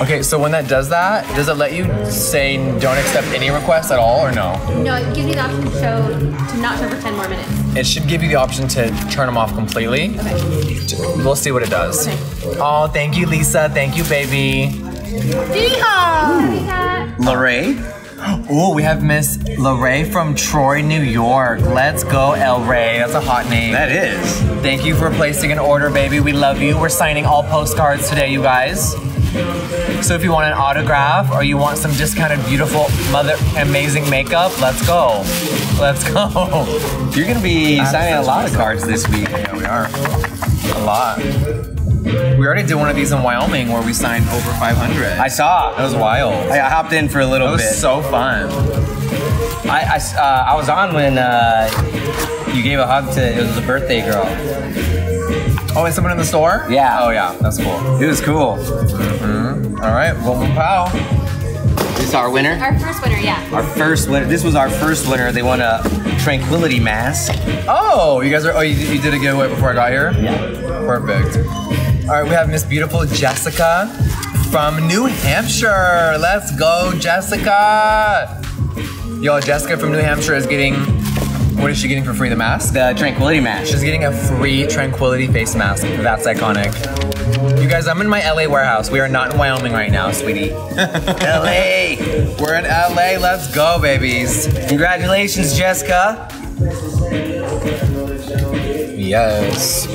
Okay, so when that does that, does it let you say don't accept any requests at all or no? No, it gives you the option to show, to not show for ten more minutes. It should give you the option to turn them off completely. Okay. We'll see what it does. Okay. Oh, thank you, Lisa. Thank you, baby. Yeehaw! Lorraine? Oh, we have Miss Lorraine from Troy, New York. Let's go, El Ray. That's a hot name. That is. Thank you for placing an order, baby. We love you. We're signing all postcards today, you guys. So if you want an autograph or you want some discounted beautiful mother amazing makeup, let's go. Let's go. You're gonna be That's signing a lot of cards this week. Yeah, we are. A lot. We already did one of these in Wyoming where we signed over five hundred. I saw. It was wild. I hopped in for a little bit. It was bit. so fun. I I, uh, I was on when uh, you gave a hug to, it was a birthday girl. Oh, is someone in the store? Yeah. Oh, yeah. That's cool. It was cool. Mm-hmm. All right. Boom, pow. This is our winner? Our first winner, yeah. Our first winner. This was our first winner. They won a Tranquility mask. Oh, you guys are, oh, you, you did a giveaway before I got here? Yeah. Perfect. All right. We have Miss Beautiful Jessica from New Hampshire. Let's go, Jessica. Yo, Jessica from New Hampshire is getting... What is she getting for free? The mask? The Tranquility mask. She's getting a free Tranquility face mask. That's iconic. You guys, I'm in my L A warehouse. We are not in Wyoming right now, sweetie. L A! We're in L A. Let's go, babies. Congratulations, Jessica. Yes.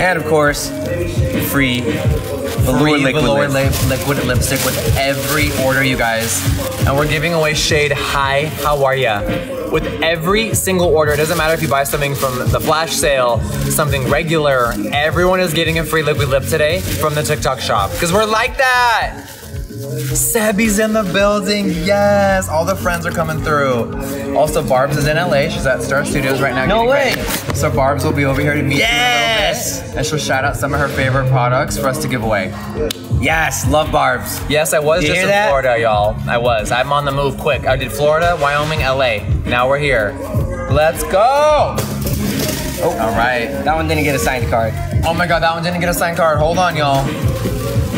And of course, free Velour liquid, Velour liquid, liquid lipstick with every order, you guys. And we're giving away shade Hi, How Are Ya? With every single order. It doesn't matter if you buy something from the flash sale, something regular. Everyone is getting a free liquid lip today from the TikTok shop. Because we're like that. Sebby's in the building, yes. All the friends are coming through. Also, Barb's is in L A. She's at Star Studios right now. No way. Ready. So Barb's will be over here to meet yes. you in a little bit. And she'll shout out some of her favorite products for us to give away. Yes, love Barb's. Yes, I was you just in that? Florida, y'all. I was, I'm on the move quick. I did Florida, Wyoming, L A. Now we're here. Let's go. Oh, all right. That one didn't get a signed card. Oh my God, that one didn't get a signed card. Hold on, y'all.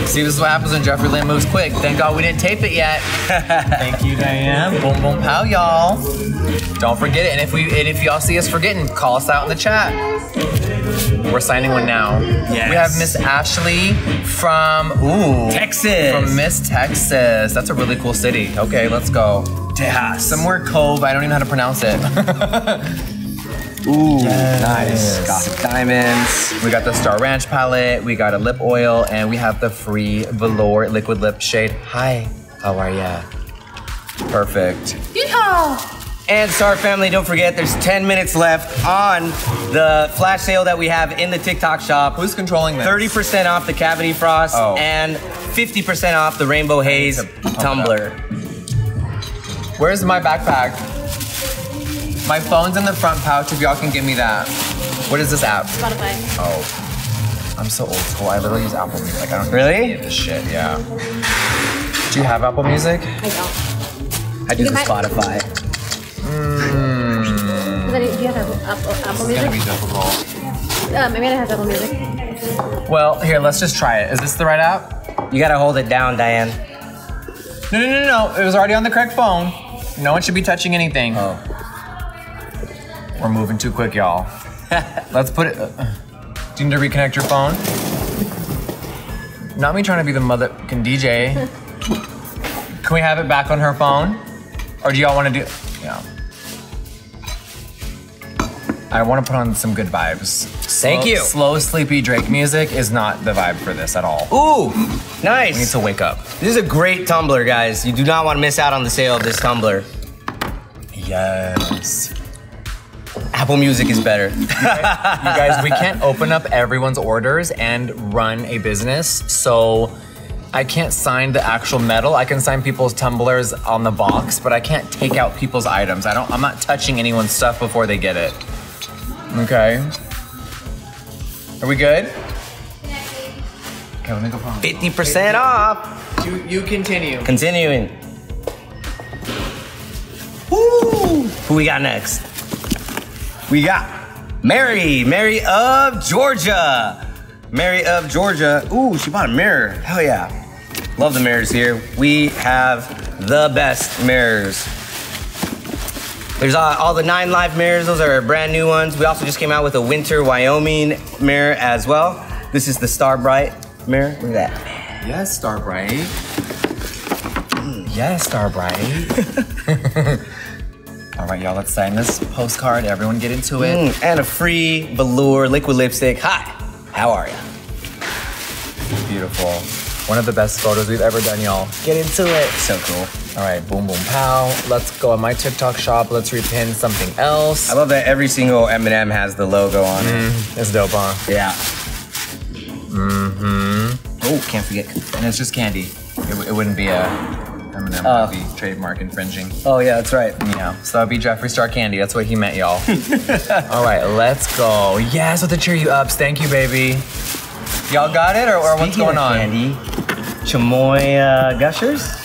See, this is what happens when Jeffrey Lynn moves quick. Thank God we didn't tape it yet. Thank you, Diane. Boom, boom, pow, y'all. Don't forget it. And if we, and if y'all see us forgetting, call us out in the chat. We're signing one now. Yes. We have Miss Ashley from ooh Texas. From Miss Texas. That's a really cool city. Okay, let's go. Yeah, somewhere Cove. I don't even know how to pronounce it. Ooh, yes. Nice. Got diamonds. We got the Star Ranch palette. We got a lip oil, and we have the free Velour liquid lip shade. Hi, how are ya? Perfect. Yeehaw! And Star Family, don't forget, there's ten minutes left on the flash sale that we have in the TikTok shop. Who's controlling this? thirty percent off the Cavity Frost oh. and fifty percent off the Rainbow Haze tumbler. Where's my backpack? My phone's in the front pouch, if y'all can give me that. What is this app? Spotify. Oh, I'm so old school. I literally use Apple Music. I don't really? Any of this shit, yeah. Do you have Apple Music? I don't. I do the Spotify. Mm. Is that, do you have Apple, Apple Music? It's gonna be difficult. Maybe I have Apple Music. Well, here, let's just try it. Is this the right app? You gotta hold it down, Diane. No, no, no, no, no. It was already on the correct phone. No one should be touching anything. Oh. We're moving too quick, y'all. Let's put it, uh, do you need to reconnect your phone? Not me trying to be the mother, can D J. Can we have it back on her phone? Or do y'all want to do, yeah. I want to put on some good vibes. Thank slow, you. Slow, sleepy Drake music is not the vibe for this at all. Ooh, nice. We need to wake up. This is a great tumbler, guys. You do not want to miss out on the sale of this tumbler. Yes. Apple Music is better. You guys, you guys, we can't open up everyone's orders and run a business, so I can't sign the actual metal. I can sign people's tumblers on the box, but I can't take out people's items. I don't, I'm not touching anyone's stuff before they get it. Okay. Are we good? Okay, let me go find it. fifty percent off. You, you continue. Continuing. Woo! Who we got next? We got Mary, Mary of Georgia. Mary of Georgia. Ooh, she bought a mirror. Hell yeah. Love the mirrors here. We have the best mirrors. There's all, all the Nine Live mirrors. Those are brand new ones. We also just came out with a Winter Wyoming mirror as well. This is the Star Bright mirror. Look at that. Yes, Star Bright. Mm, yes, Star Bright. All right, y'all, let's sign this postcard. Everyone get into it. Mm, and a free velour liquid lipstick. Hi, how are you? Beautiful. One of the best photos we've ever done, y'all. Get into it. So cool. All right, boom, boom, pow. Let's go on my TikTok shop. Let's repin something else. I love that every single M and M has the logo on mm, it. It's dope, huh? Yeah. Mm-hmm. Oh, can't forget. And it's just candy. It, it wouldn't be a... M and M uh, would be trademark infringing. Oh yeah, that's right. Yeah, so that would be Jeffree Star Candy. That's what he meant, y'all. All right, let's go. Yes, with the cheer you ups. Thank you, baby. Y'all got it, or, or what's going on? Candy, chamoy uh, gushers.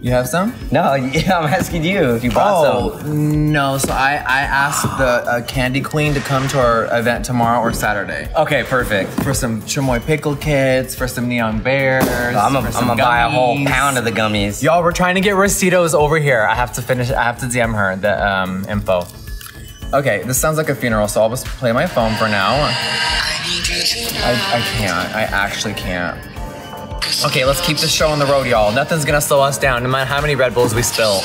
You have some? No, yeah, I'm asking you if you bought oh, some. Oh no, so I, I asked the uh, Candy Queen to come to our event tomorrow or Saturday. Okay, perfect. For some chamoy pickle kits, for some neon bears. Oh, I'm gonna buy a whole pound of the gummies. Y'all, we're trying to get Rositos over here. I have to finish. I have to D M her the um, info. Okay, this sounds like a funeral, so I'll just play my phone for now. I, I can't. I actually can't. Okay, let's keep this show on the road, y'all. Nothing's gonna slow us down, no matter how many Red Bulls we spill.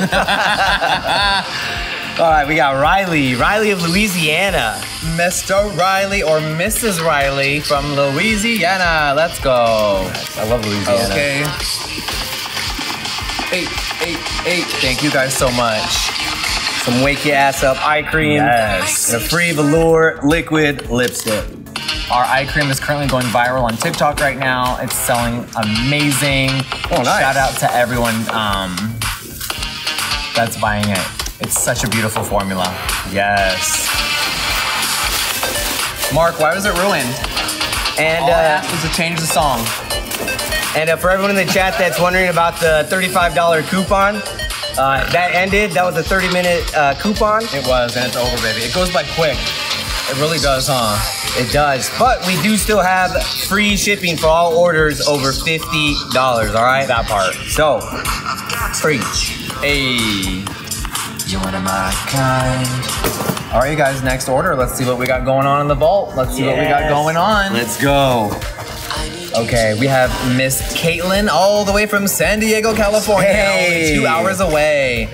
All right, we got Riley, Riley of Louisiana. Mister Riley or Missus Riley from Louisiana. Let's go. Yes, I love Louisiana. Okay. Eight, eight, eight. Thank you guys so much. Some wake your ass up eye cream. Yes. And a free velour liquid lipstick. Our eye cream is currently going viral on TikTok right now. It's selling amazing. Oh, nice. Shout out to everyone um, that's buying it. It's such a beautiful formula. Yes. Mark, why was it ruined? And all uh, I asked was to change the song. And uh, for everyone in the chat that's wondering about the thirty-five dollar coupon, uh, that ended. That was a thirty minute uh, coupon. It was, and it's over, baby. It goes by quick. It really does, huh? It does, but we do still have free shipping for all orders over fifty dollars, all right? That part. So, free. Hey, you're one of my kind. All right, you guys, next order. Let's see what we got going on in the vault. Let's see yes. what we got going on. Let's go. Okay, we have Miss Caitlin all the way from San Diego, California. Hey. Only two hours away.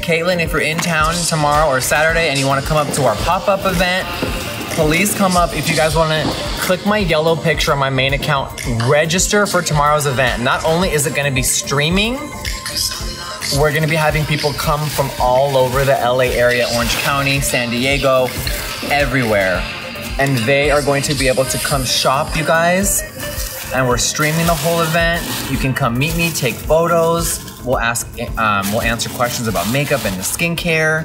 Caitlin, if you're in town tomorrow or Saturday and you want to come up to our pop-up event, please come up. If you guys want to click my yellow picture on my main account, register for tomorrow's event. Not only is it going to be streaming, we're going to be having people come from all over the L A area, Orange County, San Diego, everywhere. And they are going to be able to come shop, you guys. And we're streaming the whole event. You can come meet me, take photos. We'll ask, um, we'll answer questions about makeup and the skincare.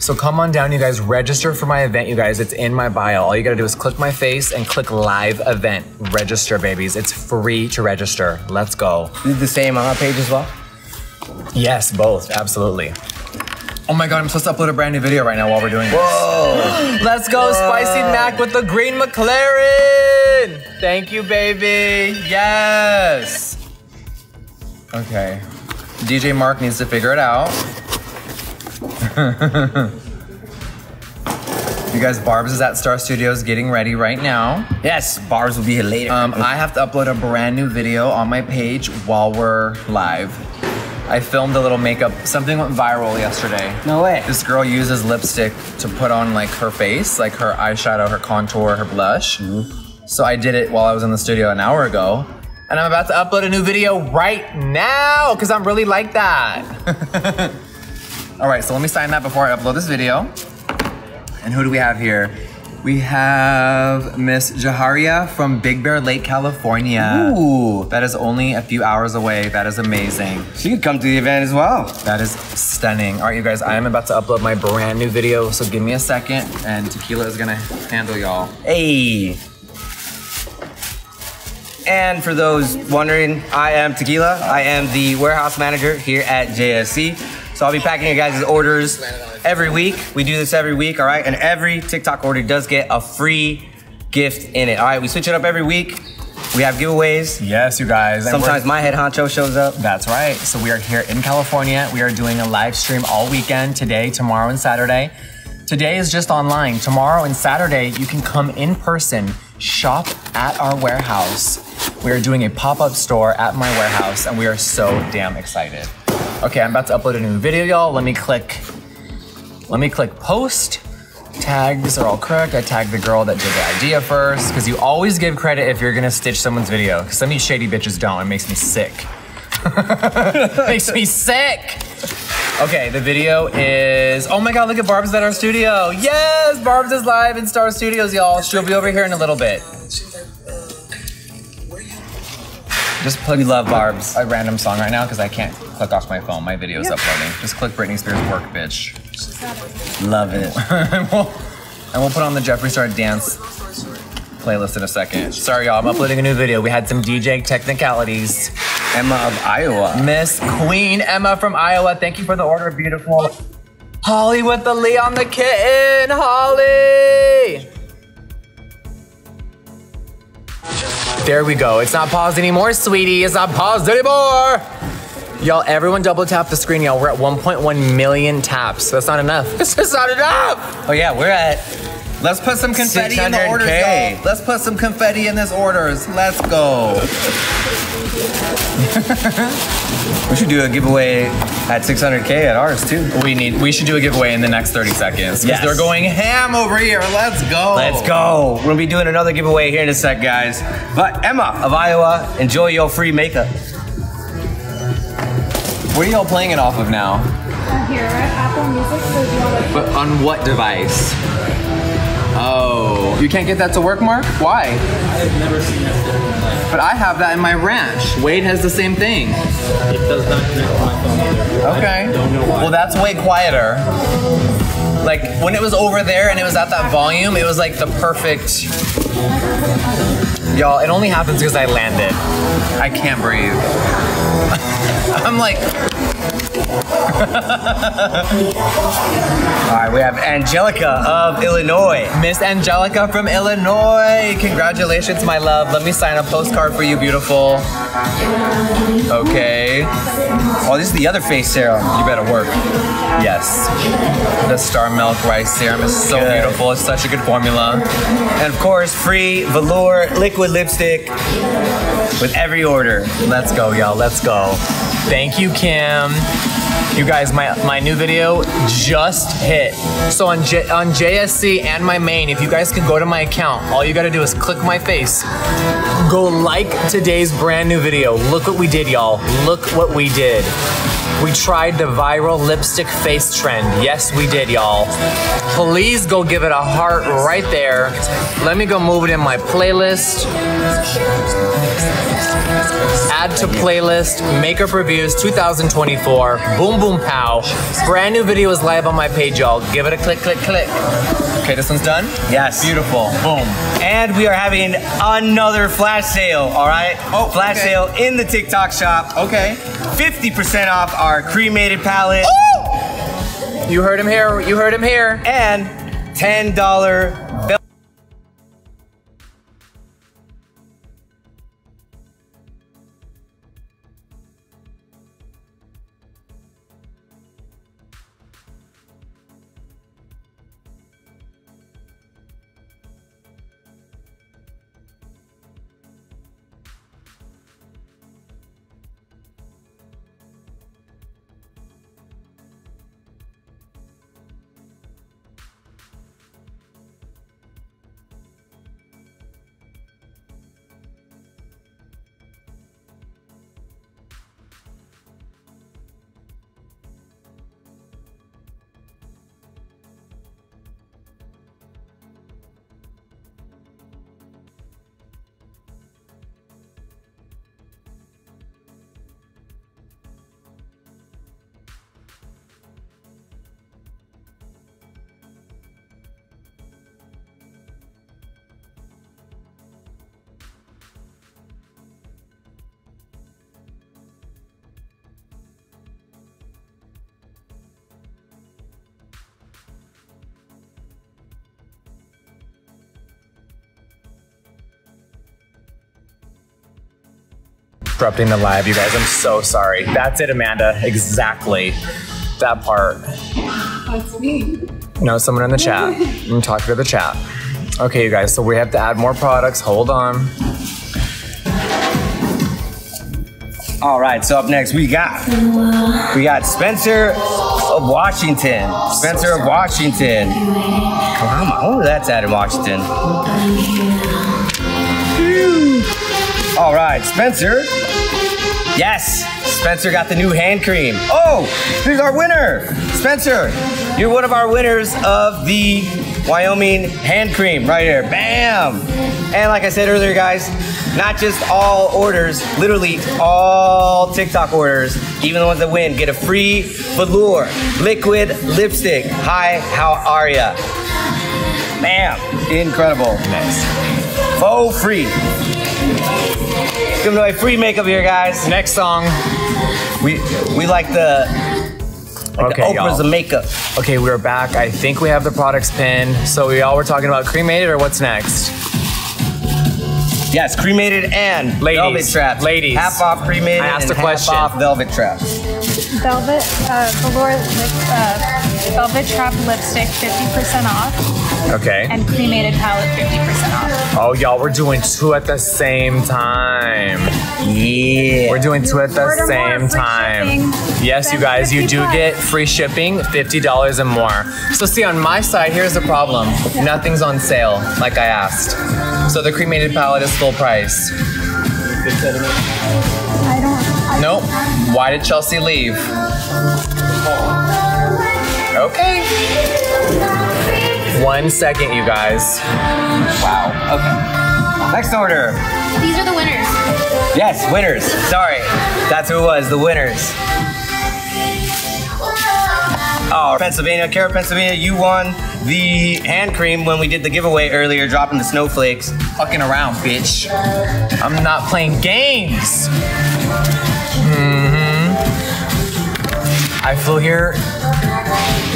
So come on down, you guys. Register for my event, you guys. It's in my bio. All you gotta do is click my face and click live event. Register, babies. It's free to register. Let's go. You do the same on our page as well? Yes, both, absolutely. Oh my God, I'm supposed to upload a brand new video right now while we're doing this. Whoa! Let's go, Whoa. Spicy Mac with the green McLaren! Thank you, baby, yes! Okay, D J Mark needs to figure it out. You guys, Barb's is at Star Studios getting ready right now. Yes, Barb's will be here later. Um, I have to upload a brand new video on my page while we're live. I filmed a little makeup. Something went viral yesterday. No way. This girl uses lipstick to put on like her face, like her eyeshadow, her contour, her blush. Mm-hmm. So I did it while I was in the studio an hour ago. And I'm about to upload a new video right now because I'm really like that. All right, so let me sign that before I upload this video. And who do we have here? We have Miss Jaharia from Big Bear Lake, California. Ooh. That is only a few hours away. That is amazing. She could come to the event as well. That is stunning. All right, you guys, I am about to upload my brand new video, so give me a second, and Tequila is gonna handle y'all. Hey. And for those wondering, I am Tequila. I am the warehouse manager here at J S C. So I'll be packing you guys' orders every week. We do this every week, all right? And every TikTok order does get a free gift in it. All right, we switch it up every week. We have giveaways. Yes, you guys. Sometimes my head honcho shows up. That's right. So we are here in California. We are doing a live stream all weekend, today, tomorrow, and Saturday. Today is just online. Tomorrow and Saturday, you can come in person, shop at our warehouse. We are doing a pop-up store at my warehouse, and we are so damn excited. Okay, I'm about to upload a new video, y'all. Let me click, let me click post. Tags are all correct. I tagged the girl that did the idea first, because you always give credit if you're gonna stitch someone's video, because some of you shady bitches don't. It makes me sick. It makes me sick. Okay, the video is, oh my God, look at Barb's at our studio. Yes, Barb's is live in Star Studios, y'all. She'll be over here in a little bit. Just plug we love Barb's. A random song right now because I can't click off my phone. My video's yep. uploading. Just click Britney Spears' Work, Bitch. Love it. And we'll, and we'll put on the Jeffree Star dance playlist in a second. Sorry, y'all. I'm uploading a new video. We had some D J technicalities. Emma of Iowa. Miss Queen Emma from Iowa. Thank you for the order, beautiful. Holly with the Lee on the kitten. Holly! There we go. It's not paused anymore, sweetie. It's not paused anymore. Y'all, everyone double tap the screen, y'all. We're at one point one million taps. That's not enough. This is not enough. Oh yeah, we're at, let's put some confetti in the orders, y'all. Let's put some confetti in this orders. Let's go. We should do a giveaway at six hundred K at ours too. We need, we should do a giveaway in the next thirty seconds. Because yes. They're going ham over here. Let's go. Let's go. We're gonna be doing another giveaway here in a sec, guys. But Emma of Iowa, enjoy your free makeup. What are y'all playing it off of now? I'm here at Apple Music, so do y'all like it? But on what device? Oh, you can't get that to work, Mark? Why? I have never seen that. But I have that in my ranch. Wade has the same thing. It does not connect to my phone either. Okay. I don't know why. Well, that's way quieter. Like, when it was over there and it was at that volume, it was like the perfect. Y'all, it only happens because I landed. I can't breathe. I'm like. All right, we have Angelica of Illinois. Miss Angelica from Illinois. Congratulations, my love. Let me sign a postcard for you, beautiful. Okay. Oh, this is the other face serum. You better work. Yes. The Star Milk Rice Serum is so good. Beautiful. It's such a good formula. And of course, free velour liquid lipstick with every order. Let's go, y'all. Let's go. Thank you, Kim. You guys, my, my new video just hit. So on, J, on J S C and my main, if you guys can go to my account, all you gotta do is click my face. Go like today's brand new video. Look what we did, y'all. Look what we did. We tried the viral lipstick face trend. Yes, we did, y'all. Please go give it a heart right there. Let me go move it in my playlist. Add to playlist, makeup reviews twenty twenty-four. Boom Boom Pow. Brand new video is live on my page, y'all. Give it a click, click, click. Okay, this one's done? Yes. Beautiful. Boom. And we are having another flash sale, all right? Oh, flash okay. sale in the TikTok shop. Okay. fifty percent off our cremated palette. Ooh! You heard him here. You heard him here. And ten dollar belt. Interrupting the live, you guys. I'm so sorry. That's it, Amanda. Exactly. That part. That's me. No, someone in the chat. You can talk to the chat. Okay, you guys. So we have to add more products. Hold on. All right. So up next, we got we got Spencer of Washington. Spencer so of Washington. Come on. I wonder that's at in Washington. All right, Spencer. Yes, Spencer got the new hand cream. Oh, here's our winner. Spencer, you're one of our winners of the Wyoming hand cream right here. Bam. And like I said earlier, guys, not just all orders, literally all TikTok orders, even the ones that win, get a free velour liquid lipstick. Hi, how are ya? Bam. Incredible. Nice. Faux free. Giving away free makeup here, guys. Next song. We we like the, like okay, the Oprah's of makeup. Okay, we're back. I think we have the products pinned. So we all were talking about cremated or what's next? Yes, cremated and ladies, velvet trap. Ladies. Half off cremated I asked and a question. half off velvet trap. Velvet, uh, velour lip, uh, velvet trap lipstick, fifty percent off. Okay. And cremated palette, fifty percent off. Oh, y'all, we're doing two at the same time. Yeah. We're doing two at the same time. Yes, you guys, you do get free shipping, fifty dollars and more. So see, on my side, here's the problem. Nothing's on sale, like I asked. So the cremated palette is full price. I don't. Nope. Why did Chelsea leave? Okay. One second, you guys. Wow. Okay. Next order. These are the winners. Yes, winners. Sorry. That's who it was, the winners. Oh, Pennsylvania, Kara, Pennsylvania, you won the hand cream when we did the giveaway earlier, dropping the snowflakes. Fucking around, bitch. I'm not playing games. Mm-hmm. I flew here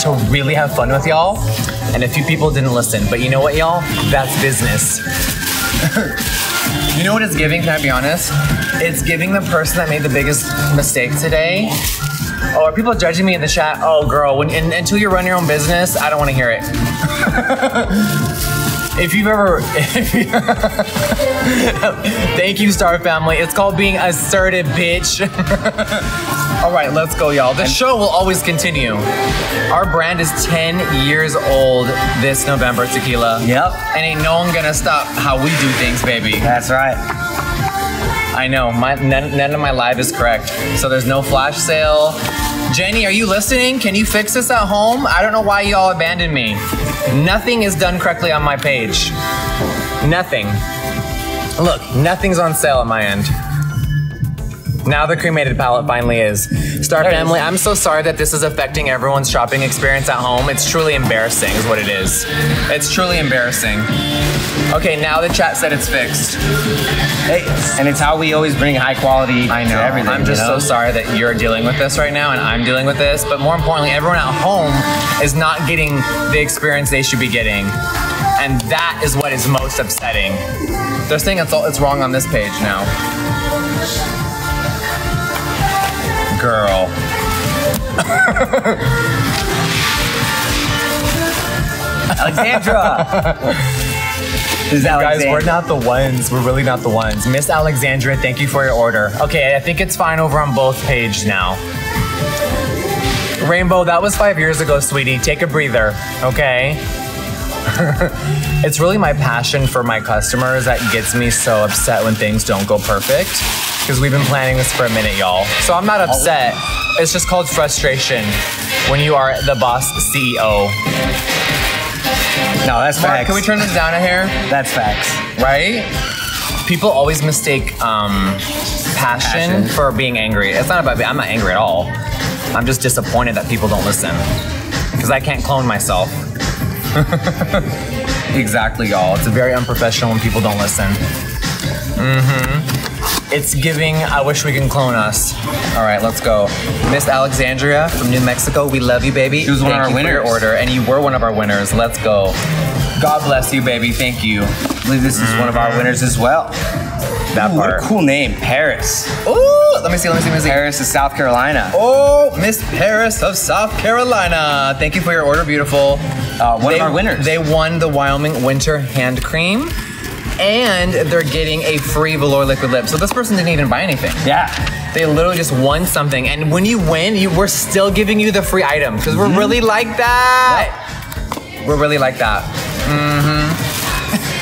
to really have fun with y'all. And a few people didn't listen, but you know what, y'all? That's business. You know what it's giving, can I be honest? It's giving the person that made the biggest mistake today. Oh, are people judging me in the chat? Oh, girl, when, in, until you run your own business, I don't want to hear it. If you've ever, if you thank you, Star Family. It's called being assertive, bitch. All right, let's go, y'all. The show will always continue. Our brand is ten years old this November, tequila. Yep. And ain't no one gonna stop how we do things, baby. That's right. I know, my, none, none of my live is correct. So there's no flash sale. Jenny, are you listening? Can you fix this at home? I don't know why y'all abandoned me. Nothing is done correctly on my page. Nothing. Look, nothing's on sale on my end. Now the cremated palette finally is. Star there Family, is. I'm so sorry that this is affecting everyone's shopping experience at home. It's truly embarrassing is what it is. It's truly embarrassing. Okay, now the chat said it's fixed. Hey, and it's how we always bring high quality I know. to everything. I'm just you know? so sorry that you're dealing with this right now and I'm dealing with this, but more importantly, everyone at home is not getting the experience they should be getting. And that is what is most upsetting. They're saying it's all it's wrong on this page now. Girl. Alexandra! This is guys, we're not the ones. We're really not the ones. Miss Alexandra, thank you for your order. Okay, I think it's fine over on both pages now. Rainbow, that was five years ago, sweetie. Take a breather, okay? It's really my passion for my customers that gets me so upset when things don't go perfect. Because we've been planning this for a minute, y'all. So I'm not upset. It's just called frustration when you are the boss C E O. No, that's Mark, facts. Can we turn this down a hair? That's facts. Right? People always mistake um, passion, passion for being angry. It's not about being, I'm not angry at all. I'm just disappointed that people don't listen. Because I can't clone myself. Exactly, y'all. It's very unprofessional when people don't listen. Mm-hmm. It's giving, I wish we can clone us. All right, let's go. Miss Alexandria from New Mexico, we love you, baby. She was one of our winners. Thank you for your order, and you were one of our winners. Let's go. God bless you, baby. Thank you. I believe this is one of our winners as well. That Ooh, part. What a cool name, Paris. Ooh, let me see, let me see, let me see. Paris of South Carolina. Oh, Miss Paris of South Carolina. Thank you for your order, beautiful. Uh, one they, of our winners. They won the Wyoming Winter Hand Cream. And they're getting a free velour liquid lip. So this person didn't even buy anything. Yeah. They literally just won something. And when you win, you, we're still giving you the free item. Because we're mm-hmm. really like that. Yep. We're really like that.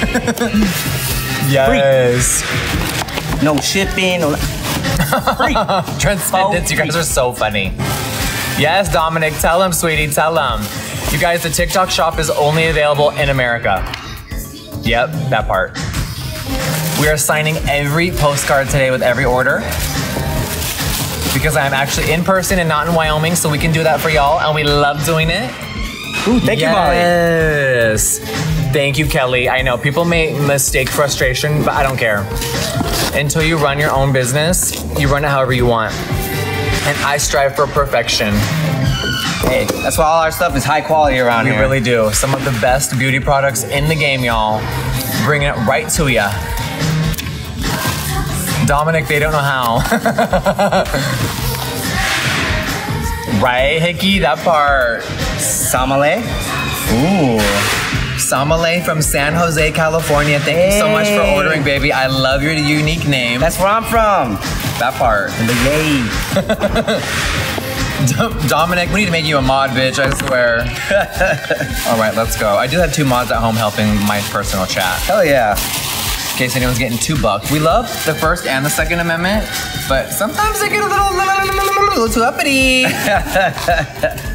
Mm-hmm. Yes. Free. No shipping. No... Free. Transcendence, oh, you guys free. are so funny. Yes, Dominic, tell him, sweetie, tell him. You guys, the TikTok shop is only available in America. Yep, that part. We are signing every postcard today with every order because I'm actually in person and not in Wyoming, so we can do that for y'all, and we love doing it. Ooh, thank yes. you, Molly. Yes. Thank you, Kelly. I know, people may mistake frustration, but I don't care. Until you run your own business, you run it however you want. And I strive for perfection. Hey, that's why all our stuff is high quality around we here. We really do. Some of the best beauty products in the game, y'all. Bringing it right to ya. Dominic, they don't know how. Right, Hickey? That part. Samale? Ooh. Samale from San Jose, California. Thank hey. you so much for ordering, baby. I love your unique name. That's where I'm from. That part. The yay. Dominic, we need to make you a mod, bitch, I swear. All right, let's go. I do have two mods at home helping my personal chat. Hell yeah. In case anyone's getting too bucked. We love the First and the Second Amendment, but sometimes they get a little, little, little too uppity.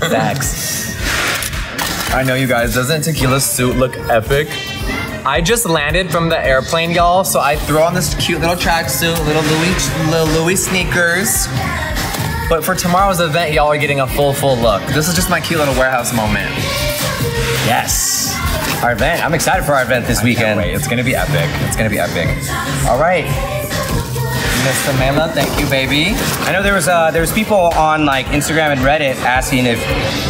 Thanks. I know, you guys, doesn't tequila suit look epic? I just landed from the airplane, y'all, so I threw on this cute little tracksuit, little Louis, little Louis sneakers. But for tomorrow's event, y'all are getting a full, full look. This is just my cute little warehouse moment. Yes. Our event. I'm excited for our event this I weekend. Can't wait. It's going to be epic. It's going to be epic. All right. Miss Pamela, thank you, baby. I know there was uh, there was people on like Instagram and Reddit asking if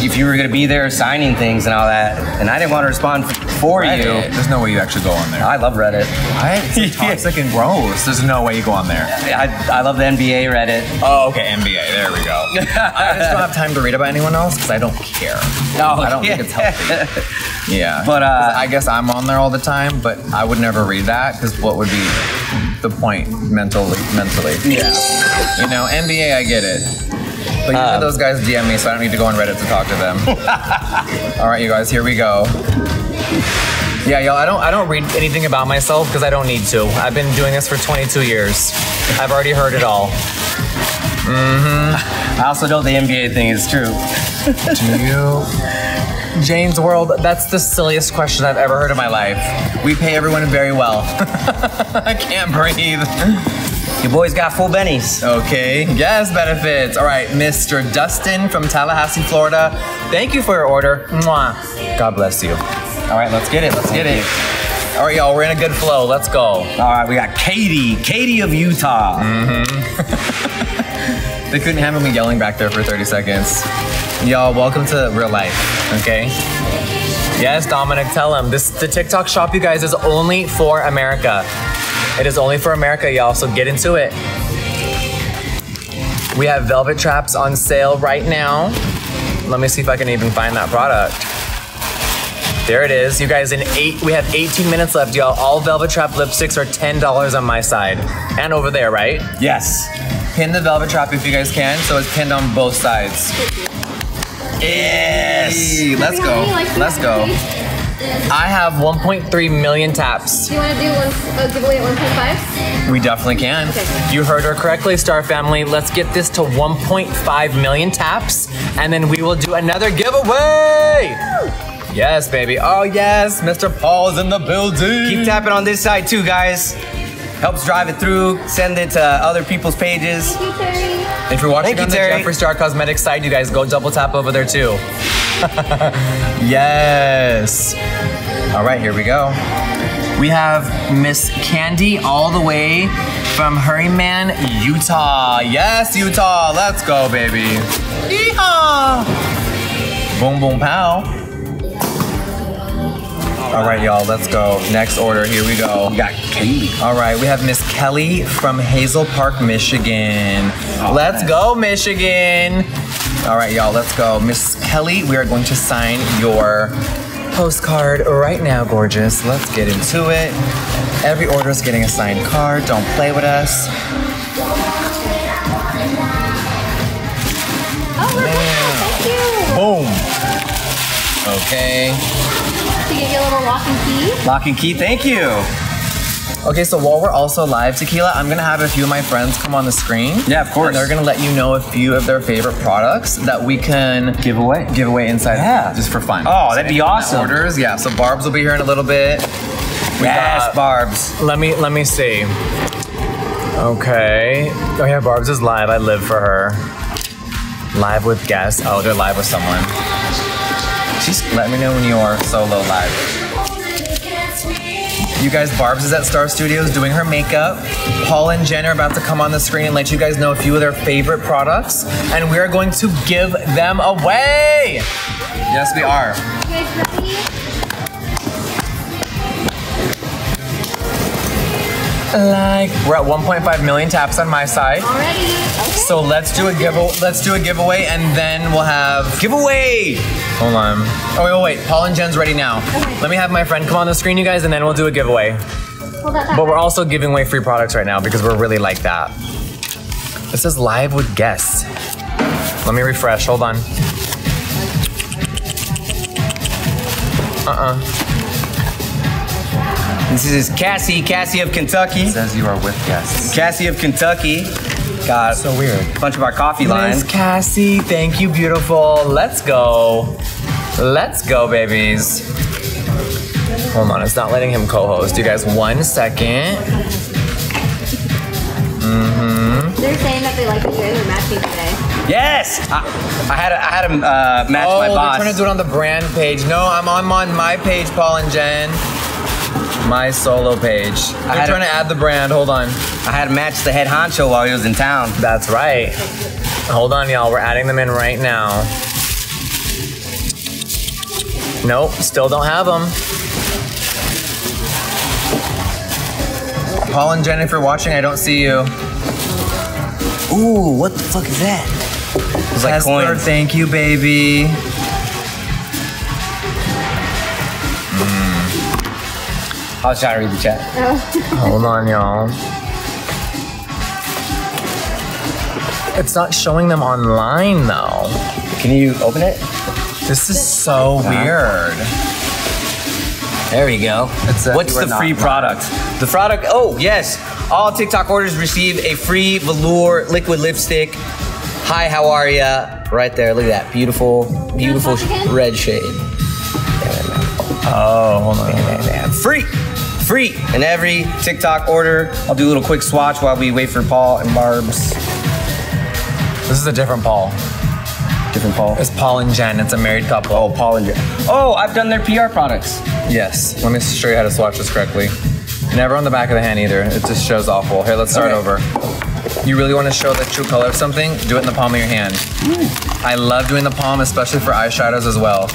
if you were going to be there signing things and all that. And I didn't want to respond for Reddit. you. There's no way you actually go on there. I love Reddit. What? It's toxic and gross. There's no way you go on there. I, I love the N B A Reddit. Oh, okay, N B A. There we go. I just don't have time to read about anyone else because I don't care. No, I don't yeah. think it's healthy. Yeah. But uh, I guess I'm on there all the time, but I would never read that because what would be the point mentally? Mentally. Yeah. You know, N B A, I get it. But usually um, those guys D M me, so I don't need to go on Reddit to talk to them. All right, you guys, here we go. Yeah, y'all, I don't, I don't read anything about myself because I don't need to. I've been doing this for twenty-two years. I've already heard it all. Mm-hmm. I also know the N B A thing is true. Do you? Jane's World, that's the silliest question I've ever heard in my life. We pay everyone very well. I can't breathe. Your boys got full bennies. Okay, yes, benefits. All right, Mister Dustin from Tallahassee, Florida. Thank you for your order. Mwah. God bless you. All right, let's get it, let's get it. All right, y'all, we're in a good flow, let's go. All right, we got Katie, Katie of Utah. Mm-hmm. They couldn't handle me yelling back there for thirty seconds. Y'all, welcome to real life, okay? Yes, Dominic, tell him. This, the TikTok shop, you guys, is only for America. It is only for America, y'all, so get into it. We have Velvet Traps on sale right now. Let me see if I can even find that product. There it is, you guys. In eight, we have eighteen minutes left, y'all. All Velvet Trap lipsticks are ten dollars on my side, and over there, right? Yes. Pin the Velvet Trap if you guys can, so it's pinned on both sides. Yes. Hey, let's go. Let's go. I have one point three million taps. Do you want to do one uh, giveaway at one point five? We definitely can. Okay. You heard her correctly, Star Family. Let's get this to one point five million taps, and then we will do another giveaway. Woo! Yes, baby. Oh, yes. Mister Paul's in the building. Keep tapping on this side, too, guys. Helps drive it through. Send it to other people's pages. Thank you, Terry. If you're watching on the Jeffree Star Cosmetics side, you guys go double tap over there, too. Yes. All right, here we go. We have Miss Candy all the way from Hurryman, Utah. Yes, Utah. Let's go, baby. Yeehaw. Boom, boom, pow. All right, y'all, let's go. Next order, here we go. We got Kelly. All right, we have Miss Kelly from Hazel Park, Michigan. All let's right. go, Michigan. All right, y'all, let's go. Miss Kelly, we are going to sign your postcard right now, gorgeous. Let's get into it. Every order is getting a signed card. Don't play with us. Oh, wow. Thank you. Boom. Okay. To get your little lock and key. Lock and key, thank you. Okay, so while we're also live, Tequila, I'm gonna have a few of my friends come on the screen. Yeah, of course. And they're gonna let you know a few of their favorite products that we can give away. Give away inside, yeah. Just for fun. Oh, so that'd be awesome. Orders, yeah. So Barb's will be here in a little bit. We yes, got, Barb's. Let me let me see. Okay. Oh yeah, Barb's is live. I live for her. Live with guests. Oh, they're live with someone. Just let me know when you are solo live. You guys, Barb's is at Star Studios doing her makeup. Paul and Jen are about to come on the screen and let you guys know a few of their favorite products, and we are going to give them away. Yes, we are. You guys ready? Like we're at one point five million taps on my side. Already. Okay. So let's do a give. Let's do a giveaway, and then we'll have giveaway. Hold on. Oh, wait, wait, wait. Paul and Jen's ready now. Okay. Let me have my friend come on the screen, you guys, and then we'll do a giveaway. But we're also giving away free products right now because we're really like that. It says live with guests. Let me refresh. Hold on. Uh-uh. This is Cassie. Cassie of Kentucky. It says you are with guests. Cassie of Kentucky. Got so weird. A bunch of our coffee lines. Miss Cassie, thank you, beautiful. Let's go. Let's go, babies. Hold on, it's not letting him co-host. You guys, one second. Mm-hmm. They're saying that they like each other matching today. Yes! I, I had I had him uh, match oh, my boss. They're trying to do it on the brand page. No, I'm, I'm on my page, Paul and Jen. My solo page. I I'm trying to add the brand, hold on. I had to match the head honcho while he was in town. That's right. Hold on, y'all, we're adding them in right now. Nope, still don't have them. Paul and Jen, if you're watching, I don't see you. Ooh, what the fuck is that? It's like Hesler, coins. Thank you, baby. I was trying to read the chat. Oh. Hold on, y'all. It's not showing them online, though. Can you open it? This is so uh-huh. weird. There we go. It's a, What's the free product? Wrong. The product, oh, yes. All TikTok orders receive a free velour liquid lipstick. Hi, how are ya? Right there, look at that. Beautiful, beautiful red shade. Oh, hold on. Free. free in every TikTok order. I'll do a little quick swatch while we wait for Paul and Barb's. This is a different Paul. Different Paul? It's Paul and Jen. It's a married couple. Oh, Paul and Jen. Oh, I've done their P R products. Yes. Let me show you how to swatch this correctly. Never on the back of the hand either. It just shows awful. Here, let's start over. You really want to show the true color of something? Do it in the palm of your hand. Mm. I love doing the palm, especially for eyeshadows as well.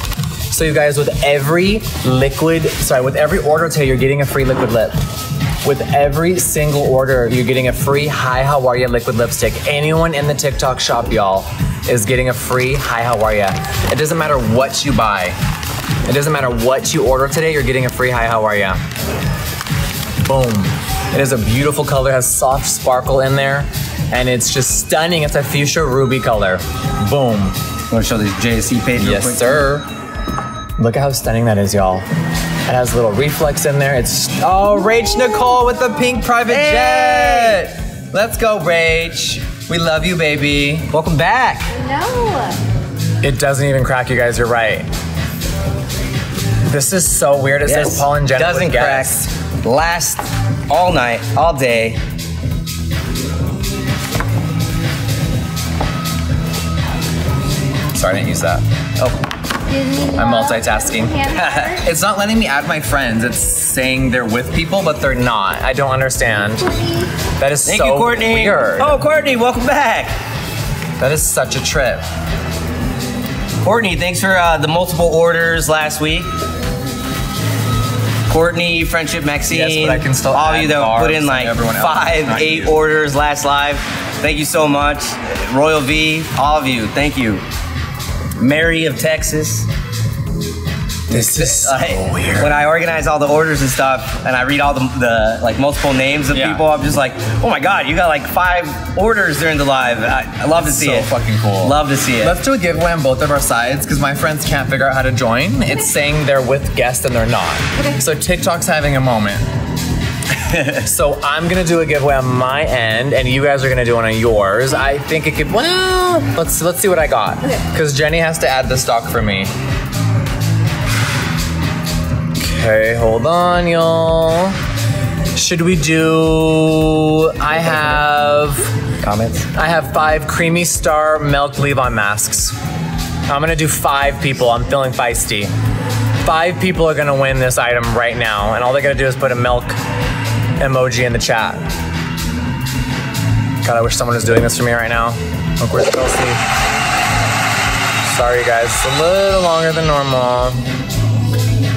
So you guys, with every liquid, sorry, with every order today, you're getting a free liquid lip. With every single order, you're getting a free Hi How Are Ya liquid lipstick. Anyone in the TikTok shop, y'all, is getting a free Hi How Are Ya. It doesn't matter what you buy. It doesn't matter what you order today, you're getting a free Hi How Are Ya. Boom. It is a beautiful color, has soft sparkle in there, and it's just stunning. It's a fuchsia ruby color. Boom. You wanna show this J S C page real quick? Yes, sir. Look at how stunning that is, y'all. It has a little reflex in there. It's, oh, Rach Nicole with the pink private hey. jet. Let's go, Rach. We love you, baby. Welcome back. No. It doesn't even crack, you guys, you're right. This is so weird. It yes. says Paul and Jen. Doesn't crack. Last all night, all day. Sorry, I didn't use that. Oh. I'm multitasking. It's not letting me add my friends. It's saying they're with people, but they're not. I don't understand. That is Thank so you, Courtney. weird. Oh, Courtney, welcome back. That is such a trip. Courtney, thanks for uh, the multiple orders last week. Courtney, Friendship, Maxine. Yes, but I can still all of you that put in like five, eight you. orders last live. Thank you so much. Royal V, all of you, thank you. Mary of Texas. This is so I, weird. When I organize all the orders and stuff, and I read all the, the like multiple names of yeah. people, I'm just like, oh my god, you got like five orders during the live. I, I love to see so it. So fucking cool. Love to see it. Let's do a giveaway on both of our sides, because my friends can't figure out how to join. It's saying they're with guests and they're not. So TikTok's having a moment. So I'm gonna do a giveaway on my end, and you guys are gonna do one on yours. I think it could. Well, let's let's see what I got. Because Jenny has to add the stock for me. Okay, hold on, y'all. Should we do? I have comments. I have five creamy star melt leave-on masks. I'm gonna do five people. I'm feeling feisty. Five people are gonna win this item right now, and all they gotta do is put a milk emoji in the chat. God, I wish someone was doing this for me right now. Look, where's Kelsey? Sorry, guys, it's a little longer than normal.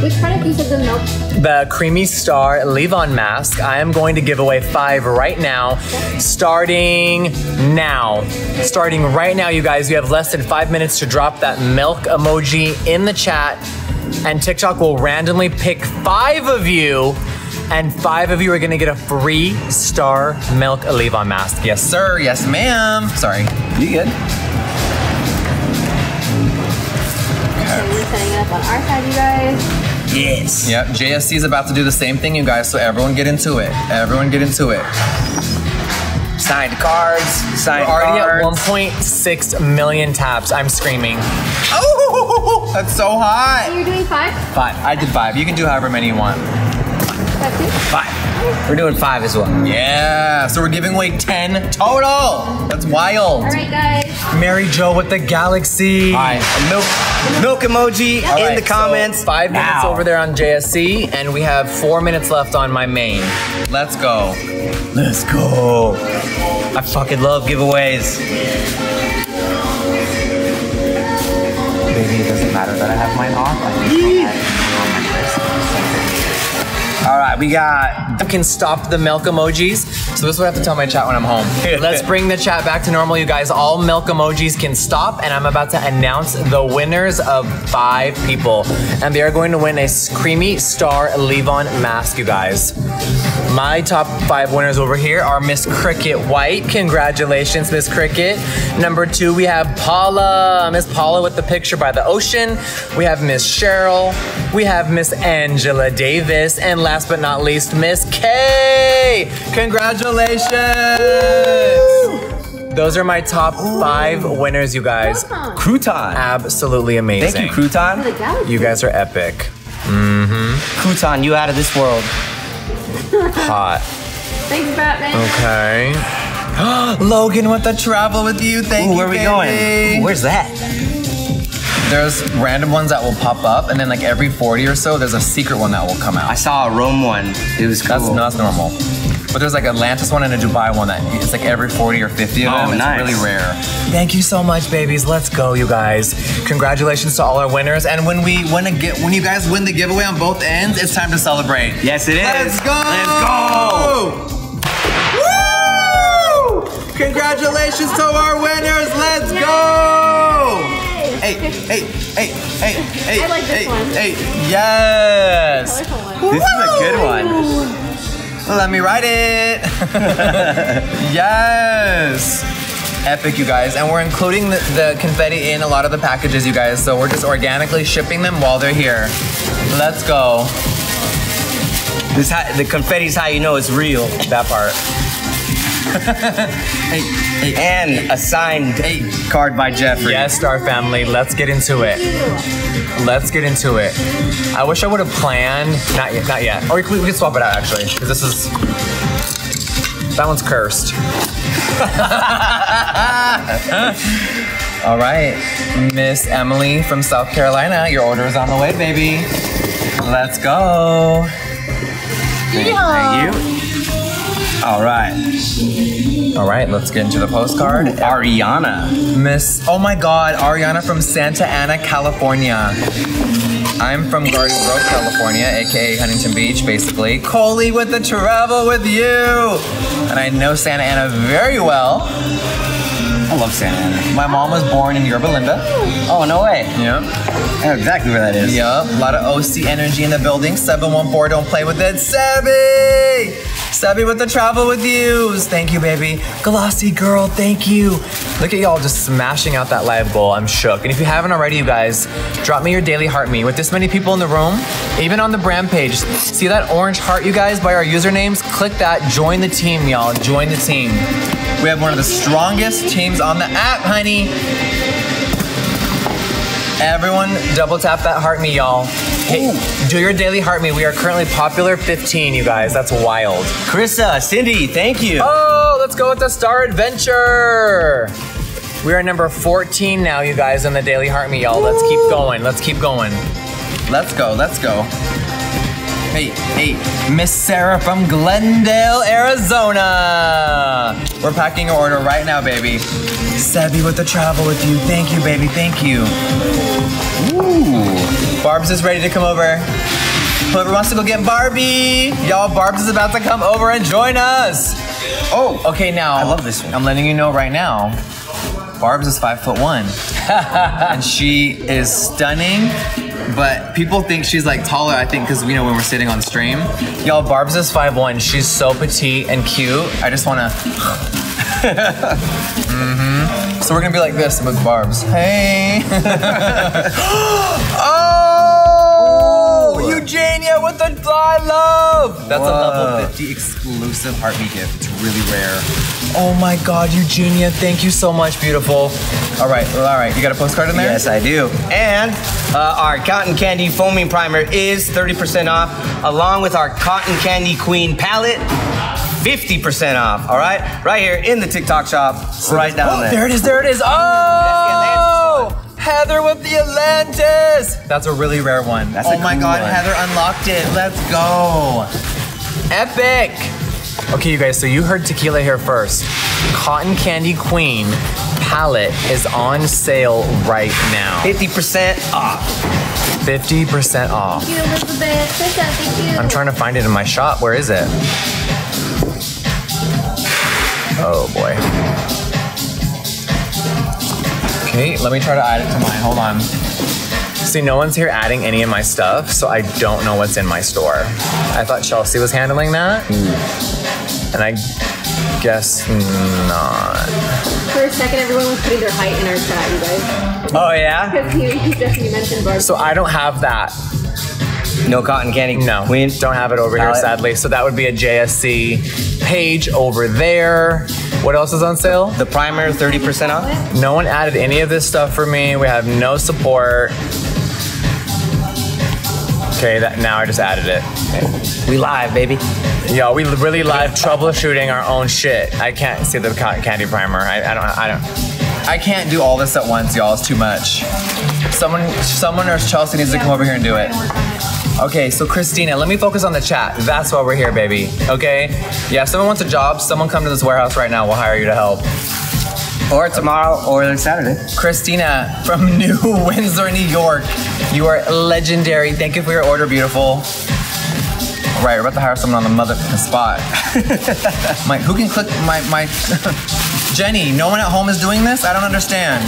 Which product you said the milk? The Creamy Star Leave-On Mask. I am going to give away five right now, starting now. Starting right now, you guys. You have less than five minutes to drop that milk emoji in the chat, and TikTok will randomly pick five of you, and five of you are gonna get a free Star Milk Leave-On Mask. Yes, sir. Yes, ma'am. Sorry. You good? Okay. So we're setting up on our side, you guys. Yes. Yep, J S C is about to do the same thing, you guys, so everyone get into it. Everyone get into it. Signed cards, signed We're already cards. Already at one point six million taps. I'm screaming. Oh, that's so hot. So you're doing five? Five. I did five. You can do however many you want. Five. We're doing five as well. Yeah. So we're giving away ten total. That's wild. All right, guys. Mary Jo with the galaxy. All right. Milk, milk emoji yep. in right, the comments. So five now. minutes over there on J S C, and we have four minutes left on my main. Let's go. Let's go. I fucking love giveaways. Baby, it doesn't matter that I have mine off. I think All right, we got. I can stop the milk emojis. So this is what I have to tell my chat when I'm home. Let's bring the chat back to normal, you guys. All milk emojis can stop, and I'm about to announce the winners of five people, and they are going to win a creamy star leave-on mask, you guys. My top five winners over here are Miss Cricket White. Congratulations, Miss Cricket. Number two, we have Paula. Miss Paula with the picture by the ocean. We have Miss Cheryl. We have Miss Angela Davis, and last but not least, Miss K. Congratulations! Woo! Those are my top five winners, you guys. Crouton. Absolutely amazing. Thank you, Crouton. You guys are epic. Mm-hmm. Crouton, you out of this world. Hot. Thanks, Batman. Okay. Logan, want to travel with you? Thank Ooh, you, where are we baby. Going? Where's that? There's random ones that will pop up, and then like every forty or so, there's a secret one that will come out. I saw a Rome one. It was cool. That's not normal. But there's like Atlantis one and a Dubai one that it's like every forty or fifty of them. Oh, it's nice. Really rare. Thank you so much, babies. Let's go, you guys. Congratulations to all our winners. And when we when a get when you guys win the giveaway on both ends, it's time to celebrate. Yes, it is. Let's go. Let's go. Woo! Congratulations to our winners. Let's Yay. Go. Hey, hey, hey, hey, hey. I like this hey, one. Hey, yes. This Woo! Is a good one. Let me write it. Yes. Epic, you guys. And we're including the, the confetti in a lot of the packages, you guys. So we're just organically shipping them while they're here. Let's go. This the confetti's how you know it's real, that part. Hey, hey, and hey, a signed hey, card by Jeffree. Yes, Star Family, let's get into it. Let's get into it. I wish I would have planned. Not yet, not yet. Or we could swap it out, actually, because this is... That one's cursed. All right, Miss Emily from South Carolina, your order is on the way, baby. Let's go. Yeah. Thank you. All right. All right, let's get into the postcard. Ooh, Ariana. Miss, oh my God, Ariana from Santa Ana, California. I'm from Garden Grove, California, A K A Huntington Beach, basically. Coley with the travel with you. And I know Santa Ana very well. I love Santa Ana. My mom was born in Yorba Linda. Oh, no way. Yeah. I know exactly where that is. Yup, a lot of O C energy in the building. seven one four, don't play with it. Sebby! Sebby with the travel with yous. Thank you, baby. Glossy girl, thank you. Look at y'all just smashing out that live goal. I'm shook. And if you haven't already, you guys, drop me your daily heart me. With this many people in the room, even on the brand page, see that orange heart, you guys, by our usernames? Click that. Join the team, y'all. Join the team. We have one of the strongest teams on the app, honey. Everyone double tap that heart me, y'all. Hey, do your daily heart me. We are currently popular fifteen, you guys. That's wild. Krista, Cindy, thank you. Oh, let's go with the Star Adventure. We are number fourteen now, you guys, in the daily heart me, y'all. Let's keep going. Let's keep going. Let's go. Let's go. Hey, hey, Miss Sarah from Glendale, Arizona. We're packing your order right now, baby. Sebby with the travel with you. Thank you, baby. Thank you. Ooh. Barb's is ready to come over. Whoever wants to go get Barbie. Y'all, Barb's is about to come over and join us. Oh, okay, now. I love this one. I'm letting you know right now. Barb's is five foot one. And she is stunning. But people think she's like taller, I think, because, you know, when we're sitting on stream. Y'all, Barb's is five one. She's so petite and cute. I just want to... Mm-hmm. So we're gonna be like this with Barb's. Hey! Oh! Ooh. Eugenia with the I love! That's Whoa. A level fifty exclusive heart me gift. It's really rare. Oh my God, Eugenia, thank you so much, beautiful. All right, all right, you got a postcard in there? Yes, I do. And uh, our Cotton Candy Foaming Primer is thirty percent off, along with our Cotton Candy Queen Palette. fifty percent off, all right? Right here in the TikTok shop, so right down oh, there. There it is, there it is. Oh! That's the Heather with the Atlantis. That's a really rare one. That's oh a my cool God, one. Heather unlocked it. Let's go. Epic. Okay, you guys, so you heard tequila here first. Cotton Candy Queen palette is on sale right now. fifty percent off. fifty percent off. Thank you, Elizabeth. Thank you. I'm trying to find it in my shop. Where is it? Oh boy. Okay, let me try to add it to mine. Hold on. See, no one's here adding any of my stuff, so I don't know what's in my store. I thought Chelsea was handling that, and I guess not. For a second, everyone was putting their height in our chat, you guys. Oh, yeah? Because he, he definitely mentioned Barbie. So I don't have that. No cotton candy? No. We don't have it over Palette. Here, sadly. So that would be a J S C page over there. What else is on sale? The primer, thirty percent off. No one added any of this stuff for me. We have no support. Okay, that now I just added it. Okay. We live, baby. Yo, we really live troubleshooting our own shit. I can't see the cotton candy primer. I, I don't. I don't. I can't do all this at once, y'all. It's too much. Someone, someone, or Chelsea needs to come over here and do it. Okay, so Christina, let me focus on the chat. That's why we're here, baby. Okay? Yeah, if someone wants a job, someone come to this warehouse right now. We'll hire you to help. Or tomorrow or Saturday. Christina from New Windsor, New York. You are legendary. Thank you for your order, beautiful. All right, we're about to hire someone on the motherfucking spot. My, who can click my... my Jenny, no one at home is doing this? I don't understand.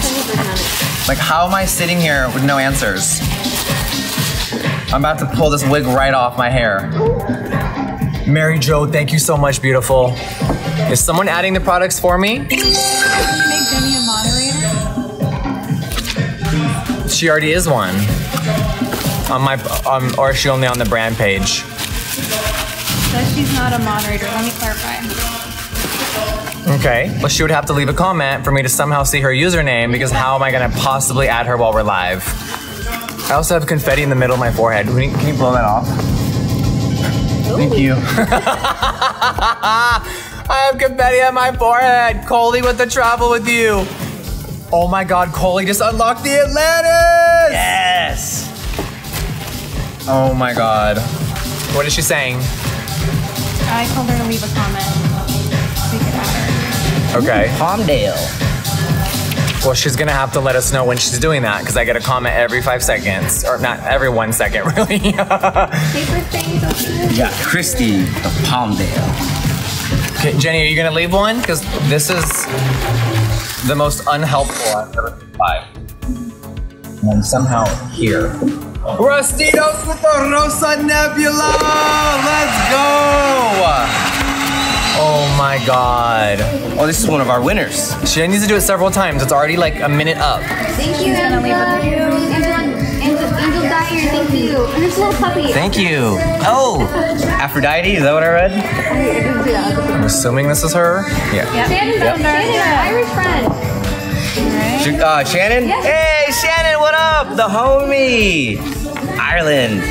Like, how am I sitting here with no answers? I'm about to pull this wig right off my hair. Mary Jo, thank you so much, beautiful. Is someone adding the products for me? Can you make Jenny a moderator? She already is one. On my, um, or is she only on the brand page? But she's not a moderator, let me clarify. Okay, well she would have to leave a comment for me to somehow see her username because how am I gonna possibly add her while we're live? I also have confetti in the middle of my forehead. Can you, can you blow that off? Ooh. Thank you. I have confetti on my forehead. Coley with the travel with you. Oh my God, Coley just unlocked the Atlantis. Yes. Oh my God. What is she saying? I told her to leave a comment. We could add her. Okay. Palmdale. Well, she's gonna have to let us know when she's doing that because I get a comment every five seconds, or not every one second, really. Yeah, Christy of Palmdale. Okay, Jenny, are you gonna leave one? Because this is the most unhelpful I've ever been. And I'm somehow here. Rustitos with the Rosa Nebula! Let's go! Oh my God. Oh, this is one of our winners. She needs to do it several times. It's already like a minute up. Thank you, Angel Dyer, thank you. And this little puppy. Thank you. Oh, Aphrodite, is that what I read? Yeah. I'm assuming this is her. Yeah. Yep. Shannon's yep. Our Irish friend. Right. Uh, Shannon? Yes. Hey, Shannon, what up? The homie. Ireland.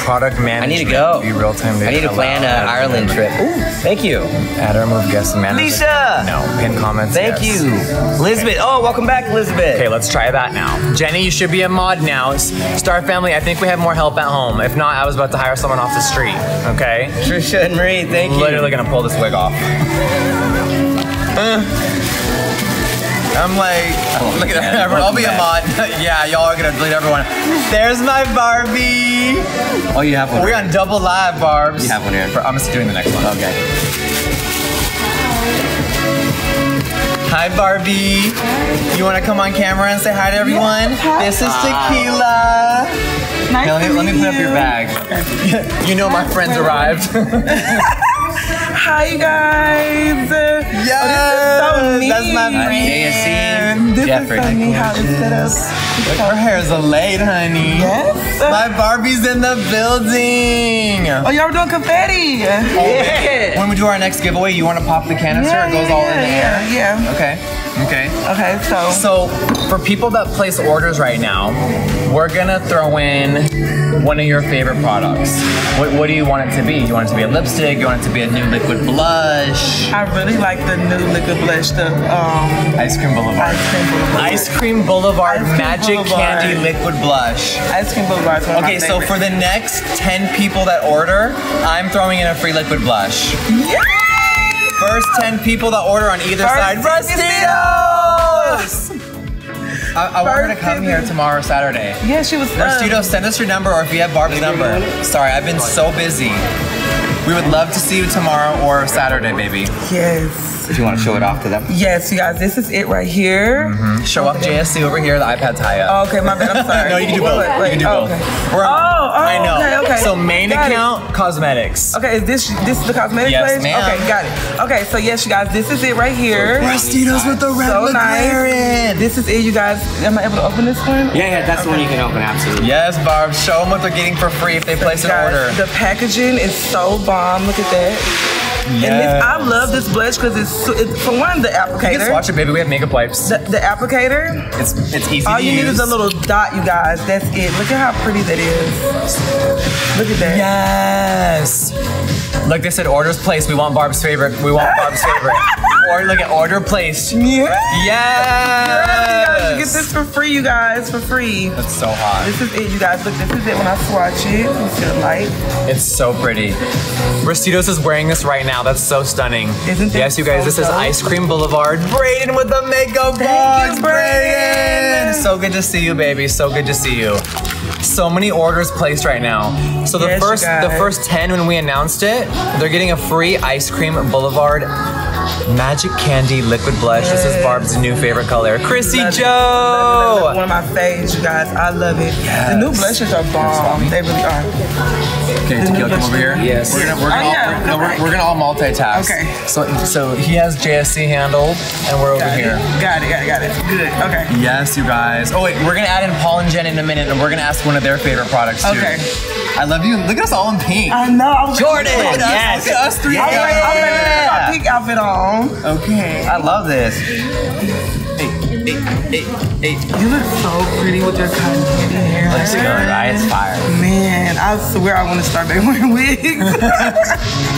Product management. I need to go. Be real time I need to plan an Ireland trip. Ooh, thank you. Add or remove guest management. Lisa. No. Pin comments. Thank yes. you. Elizabeth. Okay. Oh, welcome back, Elizabeth. Okay, let's try that now. Jenny, you should be a mod now. Star family, I think we have more help at home. If not, I was about to hire someone off the street. Okay. Trisha and Marie, thank you. Literally gonna pull this wig off. uh. I'm like, oh, look at that. I'll be a mod. Yeah, y'all are gonna delete everyone. There's my Barbie. Oh, you have one. We're right. on double live, Barbs. You have one here. I'm just doing the next one. Okay. Hi, Barbie. You wanna come on camera and say hi to everyone? Yeah. This is Tequila. Nice now, let me, let me put up your bag. You know my friends arrived. Hi, you guys. Yes. Oh, this is so neat. That's my friend. This Jeffrey. Is so neat how it's set up. Look, her hair's laid, honey. Yes. My Barbie's in the building. Oh, y'all doing confetti. Oh, yeah. When we do our next giveaway, you want to pop the canister? Yeah, it goes yeah, all in the air. Yeah. yeah. Okay. Okay. Okay, so. So, for people that place orders right now, we're going to throw in one of your favorite products. What, what do you want it to be? Do you want it to be a lipstick? Do you want it to be a new liquid blush? I really like the new liquid blush, the um, Ice Cream Boulevard. Ice Cream Boulevard. Ice Cream Boulevard Ice Cream Magic Boulevard. Candy Liquid Blush. Ice Cream Boulevard is one of my favorites. Okay, so for the next ten people that order, I'm throwing in a free liquid blush. Yeah! First ten people that order on either First side. Rustitos! I, I want her to come here tomorrow, Saturday. Yeah, she was. Rustitos, send us your number, or if you have Barb's number. Sorry, I've been so busy. We would love to see you tomorrow or Saturday, baby. Yes. If you want to show it off to them. Yes, you guys, this is it right here. Mm-hmm. Show off J S C over here, the iPad's high up. Oh, okay, my bad, I'm sorry. No, you can do both. Wait, wait, you can do oh, both. Okay. We're on. Oh, oh, I know. Okay, okay. So main got account, it. Cosmetics. Okay, is this this is the cosmetics yes, page? Yes, okay, got it. Okay, so yes, you guys, this is it right here. Rustitos with the red so nice. This is it, you guys. Am I able to open this one? Yeah, yeah, that's okay. The one you can open, absolutely. Yes, Barb, show them what they're getting for free if they so place an guys, order. The packaging is so bomb, look at that. Yes. And this, I love this blush because it's, it's for one the applicator. You can swatch it, baby. We have makeup wipes. The, the applicator. It's it's easy. All you need is a little dot, you guys. That's it. Look at how pretty that is. Look at that. Yes. Look, they said orders placed. We want Barb's favorite. We want Barb's favorite. Or look at order placed. Yeah. Yes. You get this for free, you guys, for free. That's so hot. This is it, you guys. Look, this is it when I swatch it. You see the light. It's so pretty. Resitos is wearing this right now. That's so stunning. Isn't it? Yes, you guys. So this dope? Is Ice Cream Boulevard. Brayden with the makeup box. Brayden. So good to see you, baby. So good to see you. So many orders placed right now. So the yes, first the first ten when we announced it, they're getting a free Ice Cream Boulevard Magic Candy Liquid Blush. Yes. This is Barb's new favorite color. Chrissy love Joe! It. Love it, love it. One of my faves, you guys. I love it. Yes. The new blushes are bomb. They really are. Okay, Tequila, come over here. Yes. We're gonna, we're gonna, oh, all, yeah. no, we're, we're gonna all multitask. Okay. So so he has J S C handled, and we're over got here. It. Got it, got it, got it. Good, okay. Yes, you guys. Oh wait, we're gonna add in Paul and Jen in a minute, and we're gonna ask one of their favorite products too. Okay. I love you. Look at us all in pink. I know. Jordan. Look at yes. us, look at us three. Yeah. I'm like, I'm like, look at my pink outfit on. Okay. I love this. Hey, hey, hey, hey. You look so pretty with your cotton candy hair. Looks good, right? It's fire. Man, I swear I want to start wearing wigs.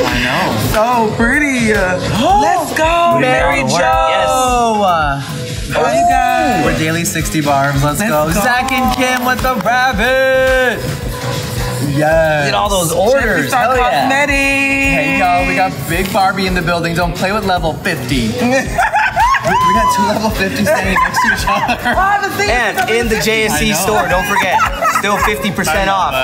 I know. So pretty. Let's go, Mary Jo. Yes. Oh, you guys. We're Daily sixty Barbs. Let's, Let's go. go. Zach and Kim with the rabbit. Yes. Get all those orders. Jeffree Star Hell Cosmetics. Yeah. Hey, y'all, we got Big Barbie in the building. Don't play with level fifty. we, we got two level fifties standing next to each other. Oh, and in the J S C store, don't forget, still fifty percent off.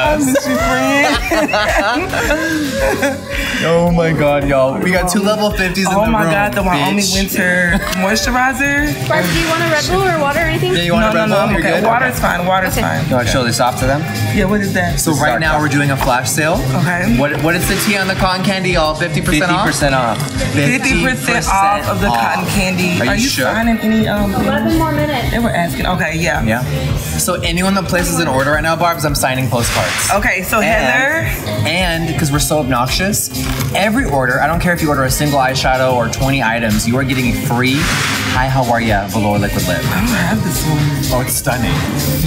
Oh my God, y'all. We got two level fifties oh in the room. Oh my God, the Wyoming winter moisturizer. Barb, do you want a Red Bull or water or anything? Yeah, you want no, a Red no, Bull? No, okay. Water's okay. fine, water's okay. fine. You want to show this off to them? Yeah, what is that? So right now we're doing a flash sale. Okay. What What is the tea on the cotton candy, y'all? fifty percent off? fifty percent off. fifty percent off of the off. cotton candy. Are you, Are you sure? signing any? Um, eleven more minutes. They were asking. Okay, yeah. Yeah. So anyone that places an order right now, Barb's, I'm signing postcards. Okay, so and, Heather. And, because we're so obnoxious, every order, I don't care if you order a single eyeshadow or twenty items, you are getting a free Hi, How Are Ya Velour Liquid Lip. I don't have this one. Oh, it's stunning.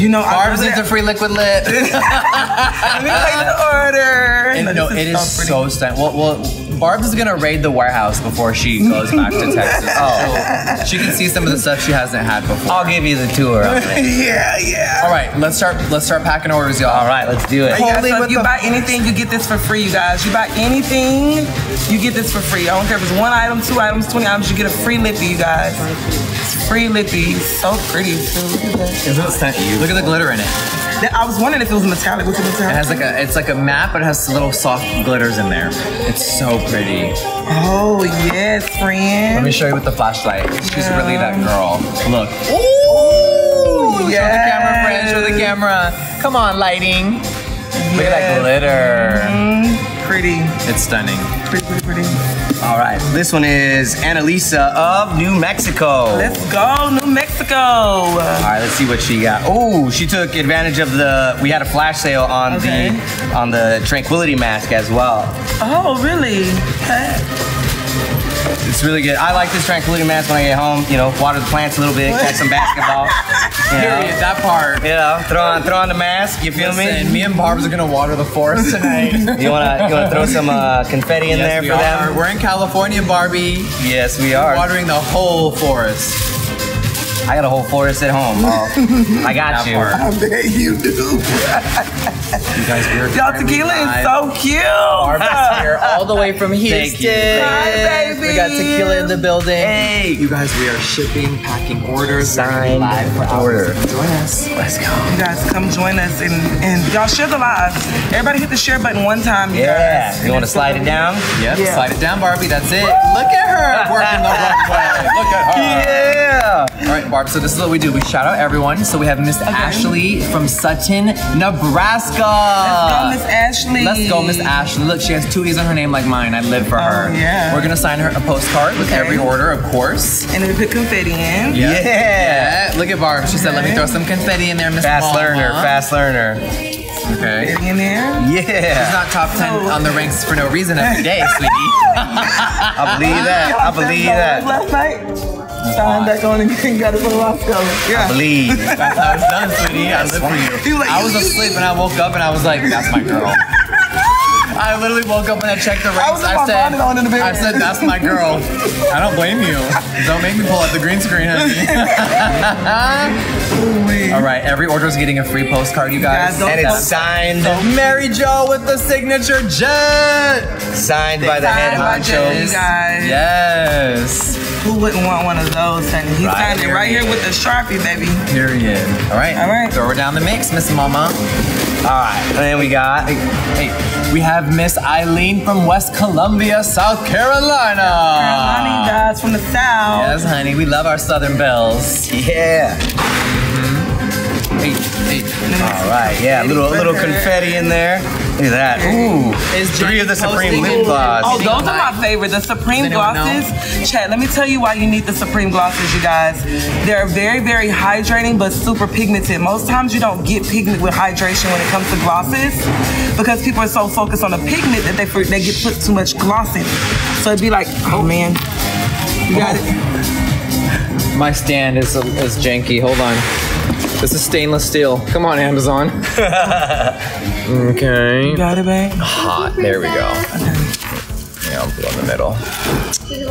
You know, Barb's needs a free liquid lip. Let me place the order. And, no, it is so, so stunning. Well, well, Barb's is gonna raid the warehouse before she goes back to Texas. Oh, so she can see some of the stuff she hasn't had before. I'll give you the tour of it. Yeah, yeah. All right, let's start. Let's start packing orders, y'all. All right, let's do it. Holy, so if you buy anything, you get this for free, you guys. You buy anything, you get this for free. I don't care if it's one item, two items, twenty items. You get a free lippy, you guys. Free lippy, so pretty too. Isn't it stunning? Look at the glitter in it. I was wondering if it was metallic. What's metallic? It has like a, it's like a matte, but it has little soft glitters in there. It's so pretty. Oh yes, friend. Let me show you with the flashlight. Yeah. She's really that girl. Look. Ooh, yes. Show the camera, friend. Show the camera. Come on, lighting. Yes. Look at that glitter. Mm-hmm. Pretty. It's stunning. Pretty, pretty, pretty. All right, this one is Annalisa of New Mexico. Let's go, New Mexico. All right, let's see what she got. Oh, she took advantage of the, we had a flash sale on okay. the on the Tranquility mask as well. Oh, really? Okay. It's really good. I like this Tranquility mask when I get home. You know, water the plants a little bit, catch some basketball. You know, period, that part. You know, throw on, throw on the mask, you feel Listen, me? me and Barb's are gonna water the forest tonight. you, wanna, you wanna throw some uh, confetti in yes, there we for are. them? We're in California, Barbie. Yes, we are. Watering the whole forest. I got a whole forest at home. Oh, I got you. Part. I bet you do. You guys, we're y'all tequila is so cute. Barb's here all the way from Houston. Hi, baby. We got tequila in the building. Hey, you guys, we are shipping, packing orders, sign live for order. Join us. Let's go. You guys, come join us and and y'all share the live. Everybody hit the share button one time. You yeah. Guys. You want to slide it down? Yep. Yeah. Slide it down, Barbie. That's it. Woo! Look at her working the wrong way. Look at her. Yeah. All right. Barb, so this is what we do. We shout out everyone. So we have Miss okay. Ashley from Sutton, Nebraska. Let's go, Miss Ashley. Let's go, Miss Ashley. Look, she has two E's in her name like mine. I live for her. Oh, yeah. We're going to sign her a postcard okay. with every order, of course. And then we put confetti in. Yeah. yeah. yeah. Look at Barb. She okay. said, let me throw some confetti in there, Miss Fast Mama. learner, fast learner. Okay. In there? Yeah. She's not top ten on the ranks for no reason every day, sweetie. I believe that. I believe that. Last night? Signed back on and got it from Roscoe. Yeah. I believe. That's how it's done, sweetie. I live for you. I was asleep and I woke up and I was like, that's my girl. I literally woke up and I checked the race. I was I said, on in the I said, that's my girl. I don't blame you. Don't make me pull out the green screen, honey. All right, every order is getting a free postcard, you guys. You guys and it's signed. So Mary Jo with the signature jet. Signed they by the head honcho. Yes. Who wouldn't want one of those, honey? He right, signed period. it right here with the Sharpie, baby. Period. All right. All right. Throw her down the mix, Miss Mama. All right. And then we got, hey, we have Miss Eileen from West Columbia, South Carolina. Carolina, guys, from the South. Yes, honey. We love our Southern belles. Yeah. Mm-hmm. Hey, hey. All right. Yeah, a little, little confetti in there. Look at that. Ooh. It's three of the Supreme lip gloss. Oh, those are my favorite. The Supreme glosses. Chat, let me tell you why you need the Supreme glosses, you guys. They're very, very hydrating, but super pigmented. Most times you don't get pigment with hydration when it comes to glosses because people are so focused on the pigment that they they get put too much gloss in. So it'd be like, oh man, you got it. My stand is, is janky. Hold on. This is stainless steel. Come on, Amazon. Okay. You got it, babe. Hot. There we go. Okay. Yeah, I'll go in the middle.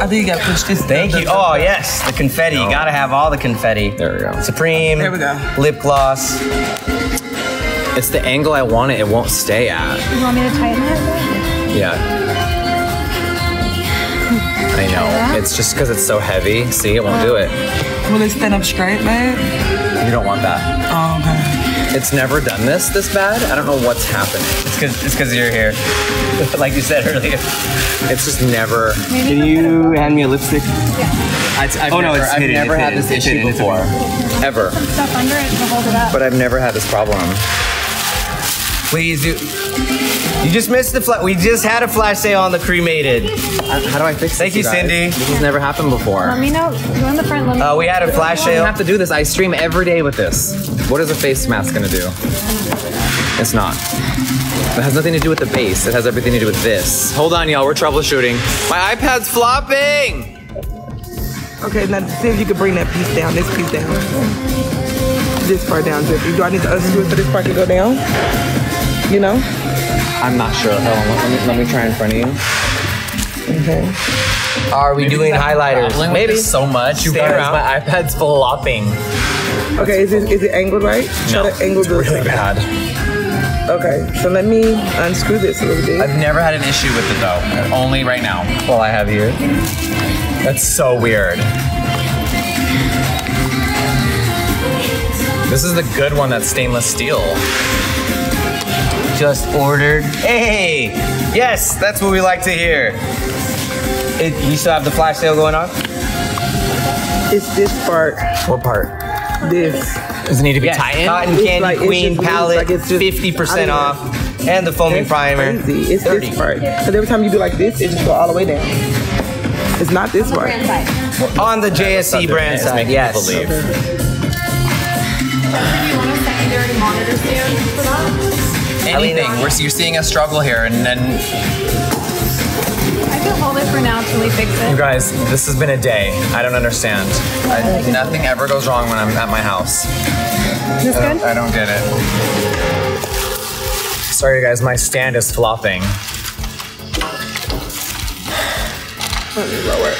I think you got to push this. Thank you. Oh, yes. The confetti. No. You got to have all the confetti. There we go. Supreme. There we go. Lip gloss. It's the angle I want it. It won't stay at. You want me to tighten it? Yeah. I know. It's just because it's so heavy. See, it won't do it. Will it stand up straight, babe? You don't want that. Oh, okay. It's never done this this bad. I don't know what's happening. It's because it's because you're here. Like you said earlier. It's just never. Maybe Can you hand me a lipstick? Yeah. I, I've oh, never, no, it's I've hidden, never it's had hidden, this issue hidden, before. Ever. Some stuff under it to hold it up. But I've never had this problem. Please do. You just missed the flash. We just had a flash sale on the cremated. How do I fix this? Thank you, you Cindy. This has never happened before. Let me know. You in the front? Let me uh, we had a flash sale. I have to do this. I stream every day with this. What is a face mask gonna do? It's not. It has nothing to do with the base. It has everything to do with this. Hold on, y'all. We're troubleshooting. My iPad's flopping. Okay, now see if you can bring that piece down. This piece down. This part down, Jeffree. Do I need to unscrew it so this part can go down? You know? I'm not sure. Hold on, let me, let me try in front of you. Okay. Are we Maybe doing highlighters? Maybe so much. You guys, my iPad's flopping. Okay, is it is it angled right? No, try to angle it's the really bad. Okay, so let me unscrew this a little bit. I've never had an issue with it though. Only right now. Well, I have here. That's so weird. This is the good one that's stainless steel. Just ordered. Hey, yes, that's what we like to hear. It, you still have the flash sale going on? It's this part. What part? This. Does it need to be yes. tightened? Cotton Candy like, Queen just, palette, fifty percent like off, and the foamy primer. Crazy. It's thirty. This part. Because every time you do like this, it just go all the way down. It's not this on part. Well, on the J S C brand side, yes. Okay. Do you want a secondary monitor stand for that? Anything. We're, you're seeing a struggle here, and then I can hold it for now till we fix it. You guys, this has been a day. I don't understand. I, nothing ever goes wrong when I'm at my house. Is this I, good? I don't get it. Sorry, you guys. My stand is flopping. Let me lower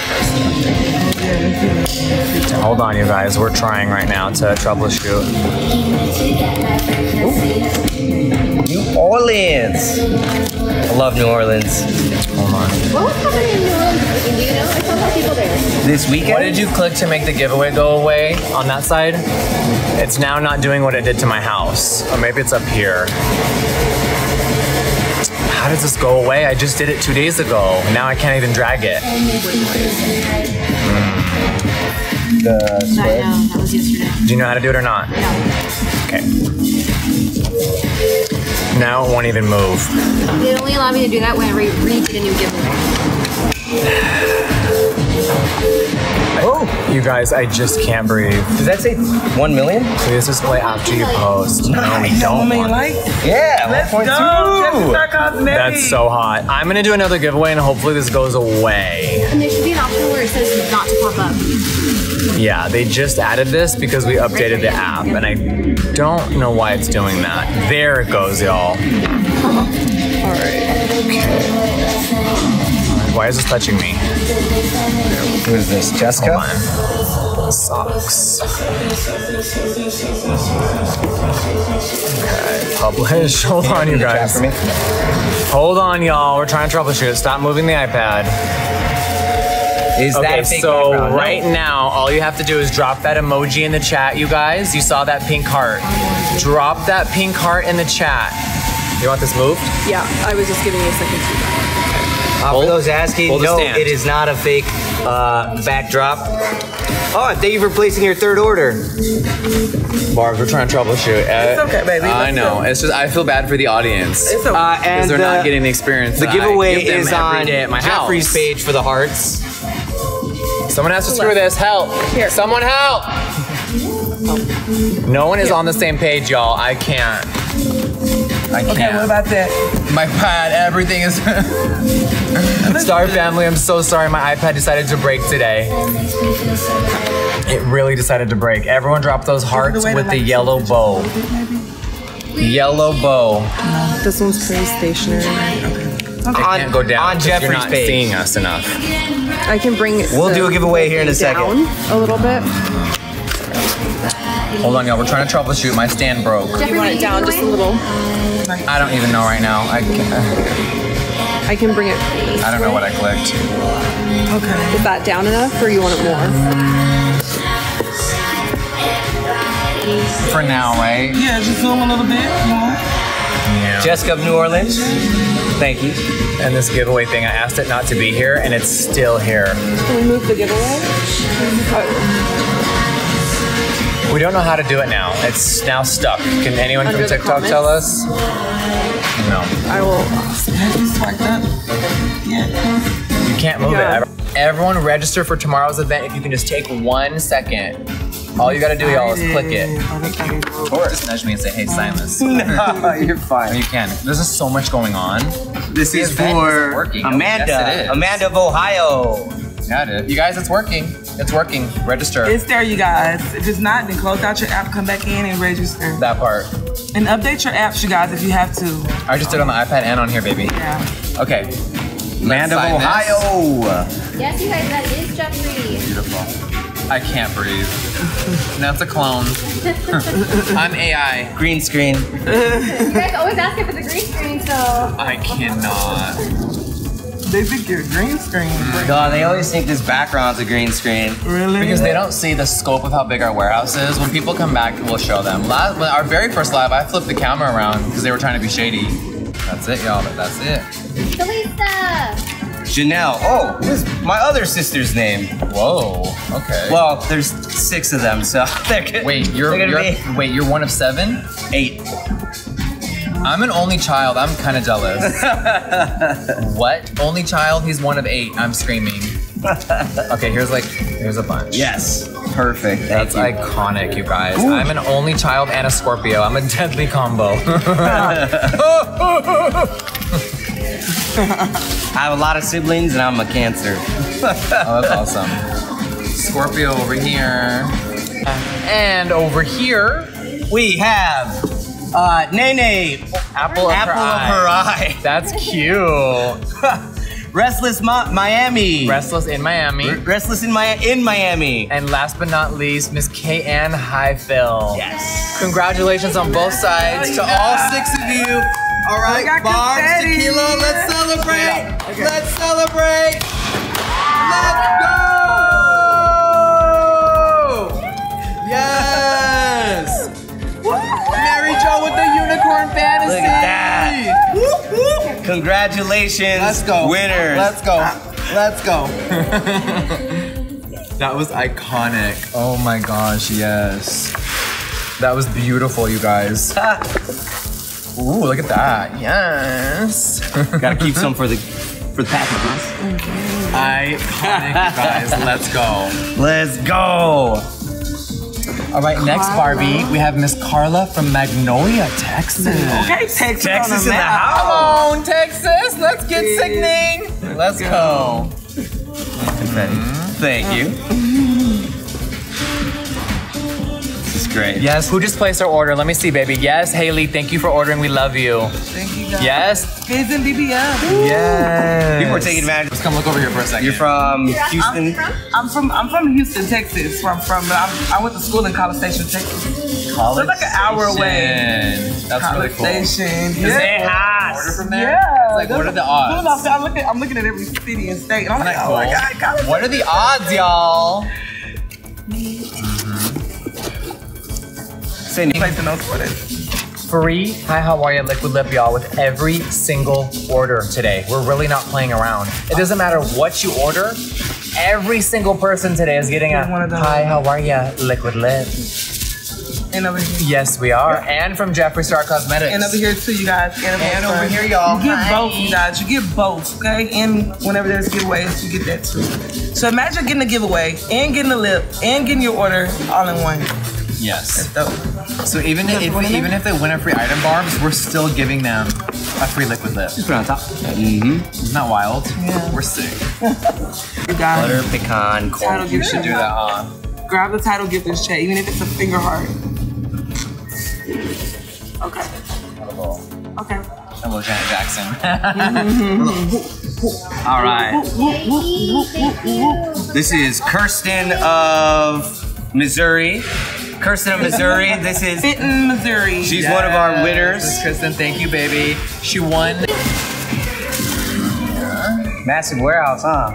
it. Hold on, you guys. We're trying right now to troubleshoot. Ooh. New Orleans. I love New Orleans. Hold on. What was happening in New Orleans? Do you know? I saw more people there. This weekend? What did you click to make the giveaway go away on that side? It's now not doing what it did to my house. Or maybe it's up here. How does this go away? I just did it two days ago. Now I can't even drag it. Mm. The switch? No, that was yesterday. Do you know how to do it or not? No. Okay. Now it won't even move. They only allow me to do that when I redid a new giveaway. Oh! You guys, I just can't breathe. Does that say one million? Please display after you post. Nice. No, we don't want like? Yeah, let's go! That's so hot. I'm gonna do another giveaway and hopefully this goes away. And there should be an option where it says not to pop up. Yeah, they just added this because we updated the app and I don't know why it's doing that. There it goes, y'all. All right. Why is this touching me? Who is this, Jessica? Hold on. Socks. Okay, publish. Hold on, you guys. Hold on, y'all. We're trying to troubleshoot. Stop moving the iPad. Is okay, that a big so background? Right now, all you have to do is drop that emoji in the chat, you guys. You saw that pink heart. Drop that pink heart in the chat. You want this moved? Yeah, I was just giving you a second to uh, hold, for those asking, no, it is not a fake uh, backdrop. Oh, thank you for placing your third order. Barb, we're trying to troubleshoot. Uh, it's okay, baby. Let's I know. Go. It's just, I feel bad for the audience. It's okay. Uh, because they're uh, not getting the experience. The giveaway I give them is on day at my Jeffree's house. Page for the hearts. Someone has to screw this. Help. Here. Someone help. No one is Here. on the same page, y'all. I can't. I can't. Okay, what about that? My pad, everything is... Star family, I'm so sorry. My iPad decided to break today. It really decided to break. Everyone drop those hearts with the yellow bow. Yellow bow. This one's pretty stationary. Okay. Okay. It can't go down on Jeffree's you're not page. Seeing us enough. I can bring We'll do a giveaway here in a second. A little bit. Hold on, y'all. We're trying to troubleshoot. My stand broke. Do you want it down just a little? I don't even know right now. I can, I can bring it. I don't know what I clicked. Okay. Is that down enough, or you want it more? For now, right? Yeah, just zoom a little bit more. Yeah. Jessica of New Orleans. Thank you. And this giveaway thing, I asked it not to be here, and it's still here. Can we move the giveaway? Oh. We don't know how to do it now. It's now stuck. Can anyone Under from TikTok tell us? No. I will. Have you swiped up? Yeah. You can't move yeah. it. Everyone register for tomorrow's event. If you can just take one second. All you gotta do, y'all, is click it. Or just nudge me and say, hey, Silas. No, you're fine. You can. There's just so much going on. This is for Amanda. Oh, yes, is. Amanda of Ohio. Yeah, it is. You guys, it's working. It's working. Register. It's there, you guys. If it's not, then close out your app, come back in, and register. That part. And update your apps, you guys, if you have to. I just did on the iPad and on here, baby. Yeah. Okay. Amanda of Ohio. This. Yes, you guys, that is Jeffree. Beautiful. I can't breathe. That's a clone. I'm A I. Green screen. You guys always ask it for the green screen, so. I cannot. They think you're green screen. No, they always think this background's a green screen. Really? Because they don't see the scope of how big our warehouse is. When people come back, we'll show them. Last, our very first live, I flipped the camera around because they were trying to be shady. That's it, y'all, but that's it. Kalisa! Janelle. Oh, this is my other sister's name. Whoa. Okay. Well, there's six of them, so they're good. Wait, you're, you're be... wait, you're one of seven? Eight. I'm an only child. I'm kind of jealous. What? Only child? He's one of eight. I'm screaming. Okay, here's like here's a bunch. Yes. Perfect. That's Thank you. Iconic, you guys. Ooh. I'm an only child and a Scorpio. I'm a deadly combo. I have a lot of siblings and I'm a Cancer. Oh, that's awesome. Scorpio over here. And over here, we have uh, Nene. Apple of Apple her eye. Of her eye. That's cute. Restless Ma Miami. Restless in Miami. R Restless in, Mi in Miami. And last but not least, Miss K N Highfill. Yes. Congratulations on both sides oh, yeah. to all six of you. All right, Barb, tequila, let's celebrate. Okay. Let's celebrate. Let's go. Yes. Mary Jo with the unicorn fantasy. Look at that. Whoop, whoop. Congratulations, let's go. Winners. Let's go. Let's go. That was iconic. Oh my gosh, yes. That was beautiful, you guys. Ooh, look at that! Yes. Gotta keep some for the for the packages. Okay. Iconic, guys. Let's go. Let's go. All right, Carla. Next Barbie, we have Miss Carla from Magnolia, Texas. Okay, Texas, Texas in the house. Come on, Texas. Let's get yeah. sickening. Let's go. go. Mm-hmm. Thank you. Great. Yes, who just placed our order? Let me see, baby. Yes, Haley, thank you for ordering. We love you. Thank you, guys. Yes, Fizz and B B L. Yes. People are taking advantage. Let's come look over here for a second. You're from yeah, Houston? I'm from, I'm from I'm from Houston, Texas. From from I'm, I went to school in College Station, Texas. College so it's like an hour Station. away. That's College really cool. Station. Yeah. Order from there. Yeah. It's like that's what are the odds? I'm looking, I'm looking at every city and state. And I'm like, cool? Oh my God, College What Station. Are the odds, y'all? Sydney. Place the notes for this. Free Hi Hawaiian Liquid Lip, y'all, with every single order today. We're really not playing around. It doesn't matter what you order, every single person today is getting a one of those. Hi Hawaiian Liquid Lip. And over here. Yes, we are. Yeah. And from Jeffree Star Cosmetics. And over here too, you guys. And, and over here, y'all. You get Hi. both, you guys. You get both, okay? And whenever there's giveaways, you get that too. So imagine getting a giveaway, and getting a lip, and getting your order all in one. Yes. So even if if even if they win a free item, Barbs, we're still giving them a free liquid lip. Just put it on top. Mm-hmm. Isn't that wild? Yeah. We're sick. Butter, pecan, corn. You should do that, huh? Grab the title gift and check, even if it's a finger heart. Okay. Okay. Hello, Janet Jackson. Mm-hmm. All right. This is Kirsten of Missouri. Kirsten of Missouri, this is Fitton, Missouri. She's yes. one of our winners. Kirsten, thank you, baby. She won. Yeah. Massive warehouse, huh?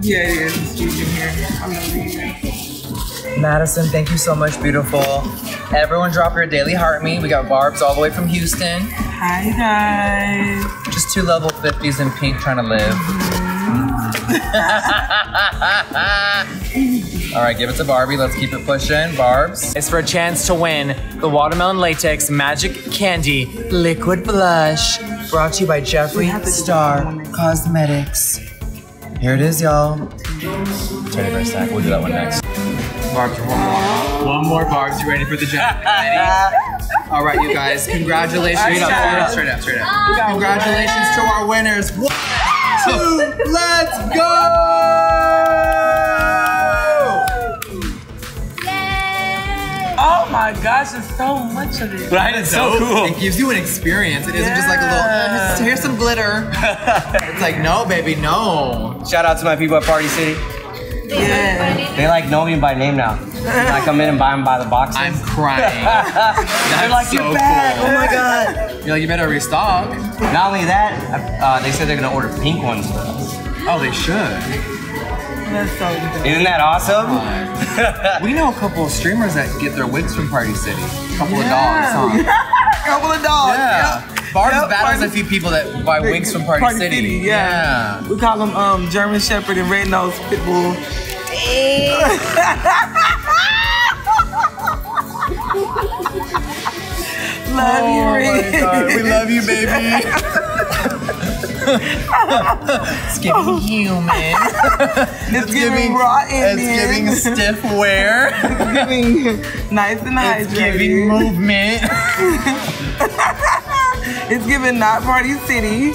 Yeah, it is. It's huge in here. I'm not here. Madison, thank you so much, beautiful. Everyone drop your daily heart me. We got Barbs all the way from Houston. Hi, guys. Just two level fifties in pink trying to live. Mm-hmm. All right, give it to Barbie. Let's keep it pushing. Barbs. It's for a chance to win the Watermelon Latex Magic Candy Liquid Blush, brought to you by Jeffree Star Cosmetics. Here it is, y'all. Turn it for a sec. We'll do that one next. Barbs, one more. One more, Barbs. You ready for the Jeffree Candy? All right, you guys. Congratulations. Straight up, straight up, straight up. Congratulations to our winners. One, two, let's go! Oh my gosh, there's so much of it. Right, it's so cool. It gives you an experience. It yeah. isn't just like a little, eh, here's some glitter. It's like, no, baby, no. Shout out to my people at Party City. Yeah. They like know me by name now. I come in and buy them by the boxes. I'm crying. They're like, so you're back, cool. Oh my God. You're like, you better restock. Not only that, uh, they said they're gonna order pink ones for us. Oh, they should. That's so good. Isn't that awesome? Oh, we know a couple of streamers that get their wigs from Party City. A couple yeah. of dogs, huh? A couple of dogs. Yeah. Yep. Barb yep. battles Party. a few people that buy wigs from Party, Party City. City yeah. yeah. We call them um, German Shepherd and Red Nose Pitbull. Love oh, you, Rick. My God. We love you, baby. It's giving human. It's, it's giving, giving raw Indian. It's giving stiff wear. It's giving nice and hydrated. It's giving movement. It's giving not Party City.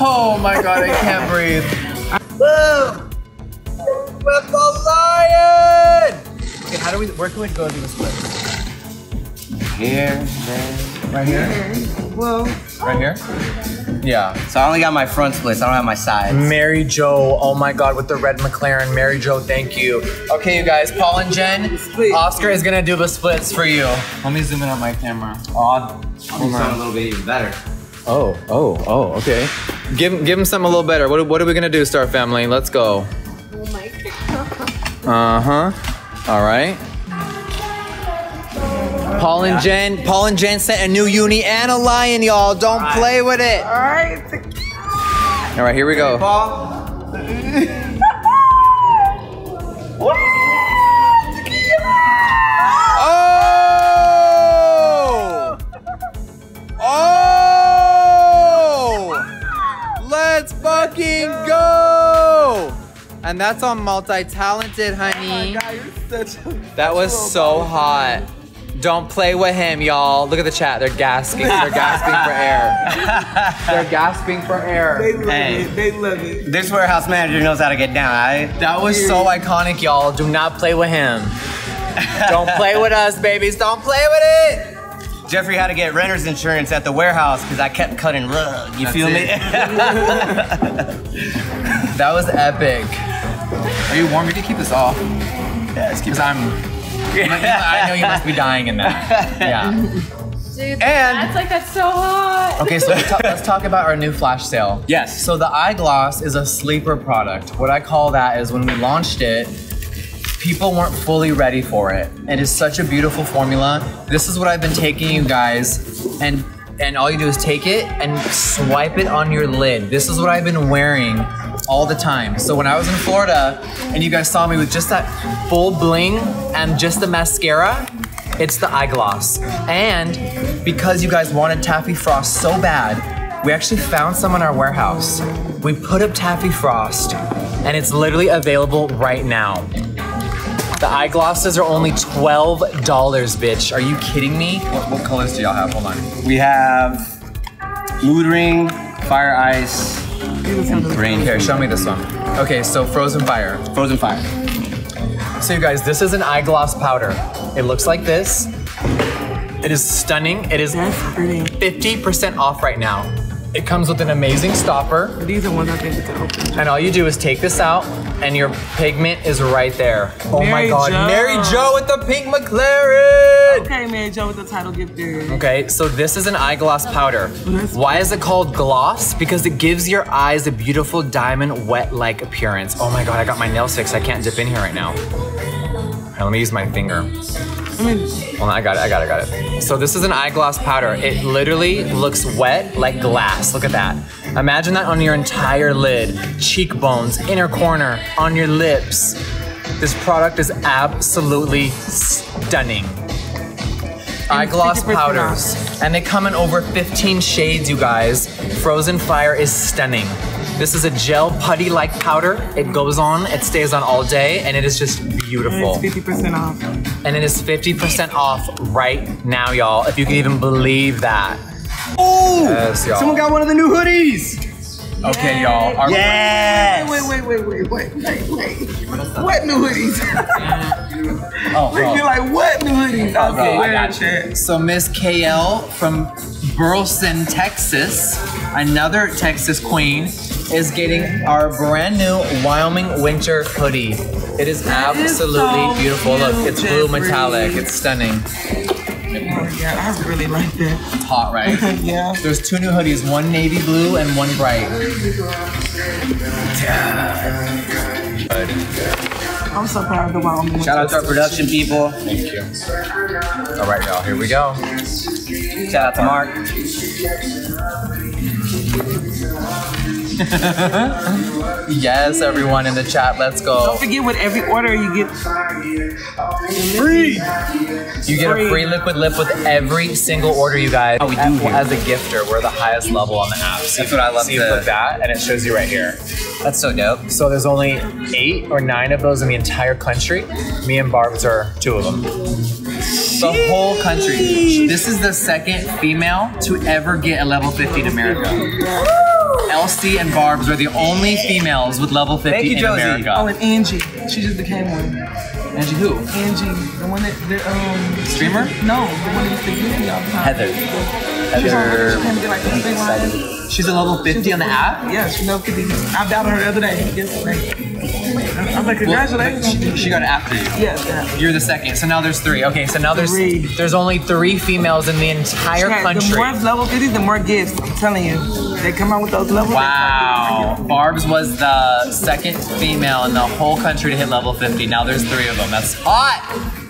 Oh my God, I can't breathe. Woo! With the lion! Okay, how do we, where can we go through this place? Here, there, right here. Whoa. Right here? Yeah. So I only got my front splits. I don't have my sides. Mary Jo, oh my God, with the red McLaren. Mary Jo, thank you. Okay, you guys, Paul and Jen, Oscar is gonna do the splits for you. Let me zoom in on my camera. Oh, I'll do something a little bit even better. Oh, oh, oh, okay. Give, give him something a little better. What, what are we gonna do, Star Family? Let's go. Oh my God. Uh-huh. All right. Paul and Jen, Paul and Jen sent a new uni and a lion, y'all. Don't right. play with it. All right. All right, here we go. Hey, Paul. Oh! Oh! Let's fucking go! And that's on multi-talented, honey. Oh my God, you're such a that was so hot. Don't play with him, y'all. Look at the chat. They're gasping. They're gasping for air. They're gasping for air. They love hey. it. They love it. This warehouse manager knows how to get down. I, that was so iconic, y'all. Do not play with him. Don't play with us, babies. Don't play with it. Jeffree had to get renter's insurance at the warehouse because I kept cutting rug. You That's feel it. me? That was epic. Are you warm? We could keep this off. Yeah, let's keep it. I'm, I know you must be dying in that. Yeah. Dude, that's like, that's so hot. Okay, so let's talk, let's talk about our new flash sale. Yes. So the eye gloss is a sleeper product. What I call that is when we launched it, people weren't fully ready for it. It is such a beautiful formula. This is what I've been taking you guys, and and all you do is take it and swipe it on your lid. This is what I've been wearing all the time. So when I was in Florida, and you guys saw me with just that full bling and just the mascara, it's the eye gloss. And because you guys wanted Taffy Frost so bad, we actually found some in our warehouse. We put up Taffy Frost, and it's literally available right now. The eye glosses are only twelve dollars, bitch. Are you kidding me? What, what colors do y'all have? Hold on. We have Mood Ring, Fire Ice, and Rain. Here, show me this one. Okay, so Frozen Fire. Frozen Fire. So you guys, this is an eye gloss powder. It looks like this. It is stunning. It is fifty percent off right now. It comes with an amazing stopper. These are ones I think to open. And all you do is take this out and your pigment is right there. Oh Mary my God, Jo. Mary Jo with the pink McLaren. Okay, Mary Jo with the title gift theory. Okay, so this is an eye gloss powder. Why is it called gloss? Because it gives your eyes a beautiful diamond wet-like appearance. Oh my God, I got my nails fixed. I can't dip in here right now. Let me use my finger. Well, I got it, I got it, I got it. So this is an eye gloss powder. It literally looks wet like glass. Look at that. Imagine that on your entire lid, cheekbones, inner corner, on your lips. This product is absolutely stunning. Eye gloss powders. And they come in over fifteen shades, you guys. Frozen Fire is stunning. This is a gel putty-like powder. It goes on, it stays on all day, and it is just beautiful. And it's fifty percent off. And it is fifty percent off right now, y'all, if you can even believe that. Oh, yes, someone got one of the new hoodies. Okay, y'all. Yes. Wait, wait, wait, wait, wait, wait, wait. What new hoodies? Oh, bro. You're like, what new hoodies? Oh, okay, I got you. So Miss K L from Burleson, Texas, another Texas queen, is getting our brand new Wyoming winter hoodie. It is absolutely beautiful. Look, it's blue metallic. It's stunning. Oh yeah, I really like that. It's hot, right? Yeah. There's two new hoodies, one navy blue and one bright. I'm so proud of the Wyoming. Shout out to our production people. Thank you. All right, y'all, here we go. Shout out to Mark. Yes, everyone in the chat, let's go. Don't forget, with every order you get free. You get free. a free liquid lip with every single order, you guys. Oh, we do here. As a gifter, we're the highest level on the app. See what I love. See, you click that, and it shows you right here. That's so dope. So there's only eight or nine of those in the entire country. Me and Barb's are two of them. The Jeez. whole country. This is the second female to ever get a level fifty in America. Elsie and Barb's were the only females with level fifty Thank you, in Josie. America. Oh, and Angie. She just became one. Angie who? Angie. The one that, the, um... Streamer? No, the one that used to get me all the time. Heather. Heather. She was like, she's, like, she's a level fifty she's on the app? Yeah, she knows fifty. I doubted her the other day. Yesterday. I was like, congratulations. Well, she, she got it after you. Yes. Yeah, you're the second. So now there's three. Okay, so now there's three. There's only three females in the entire okay, country. The more level fifty, the more gifts. I'm telling you. They come out with those levels. Wow. Barb's was the second female in the whole country to hit level fifty. Now there's three of them. That's hot.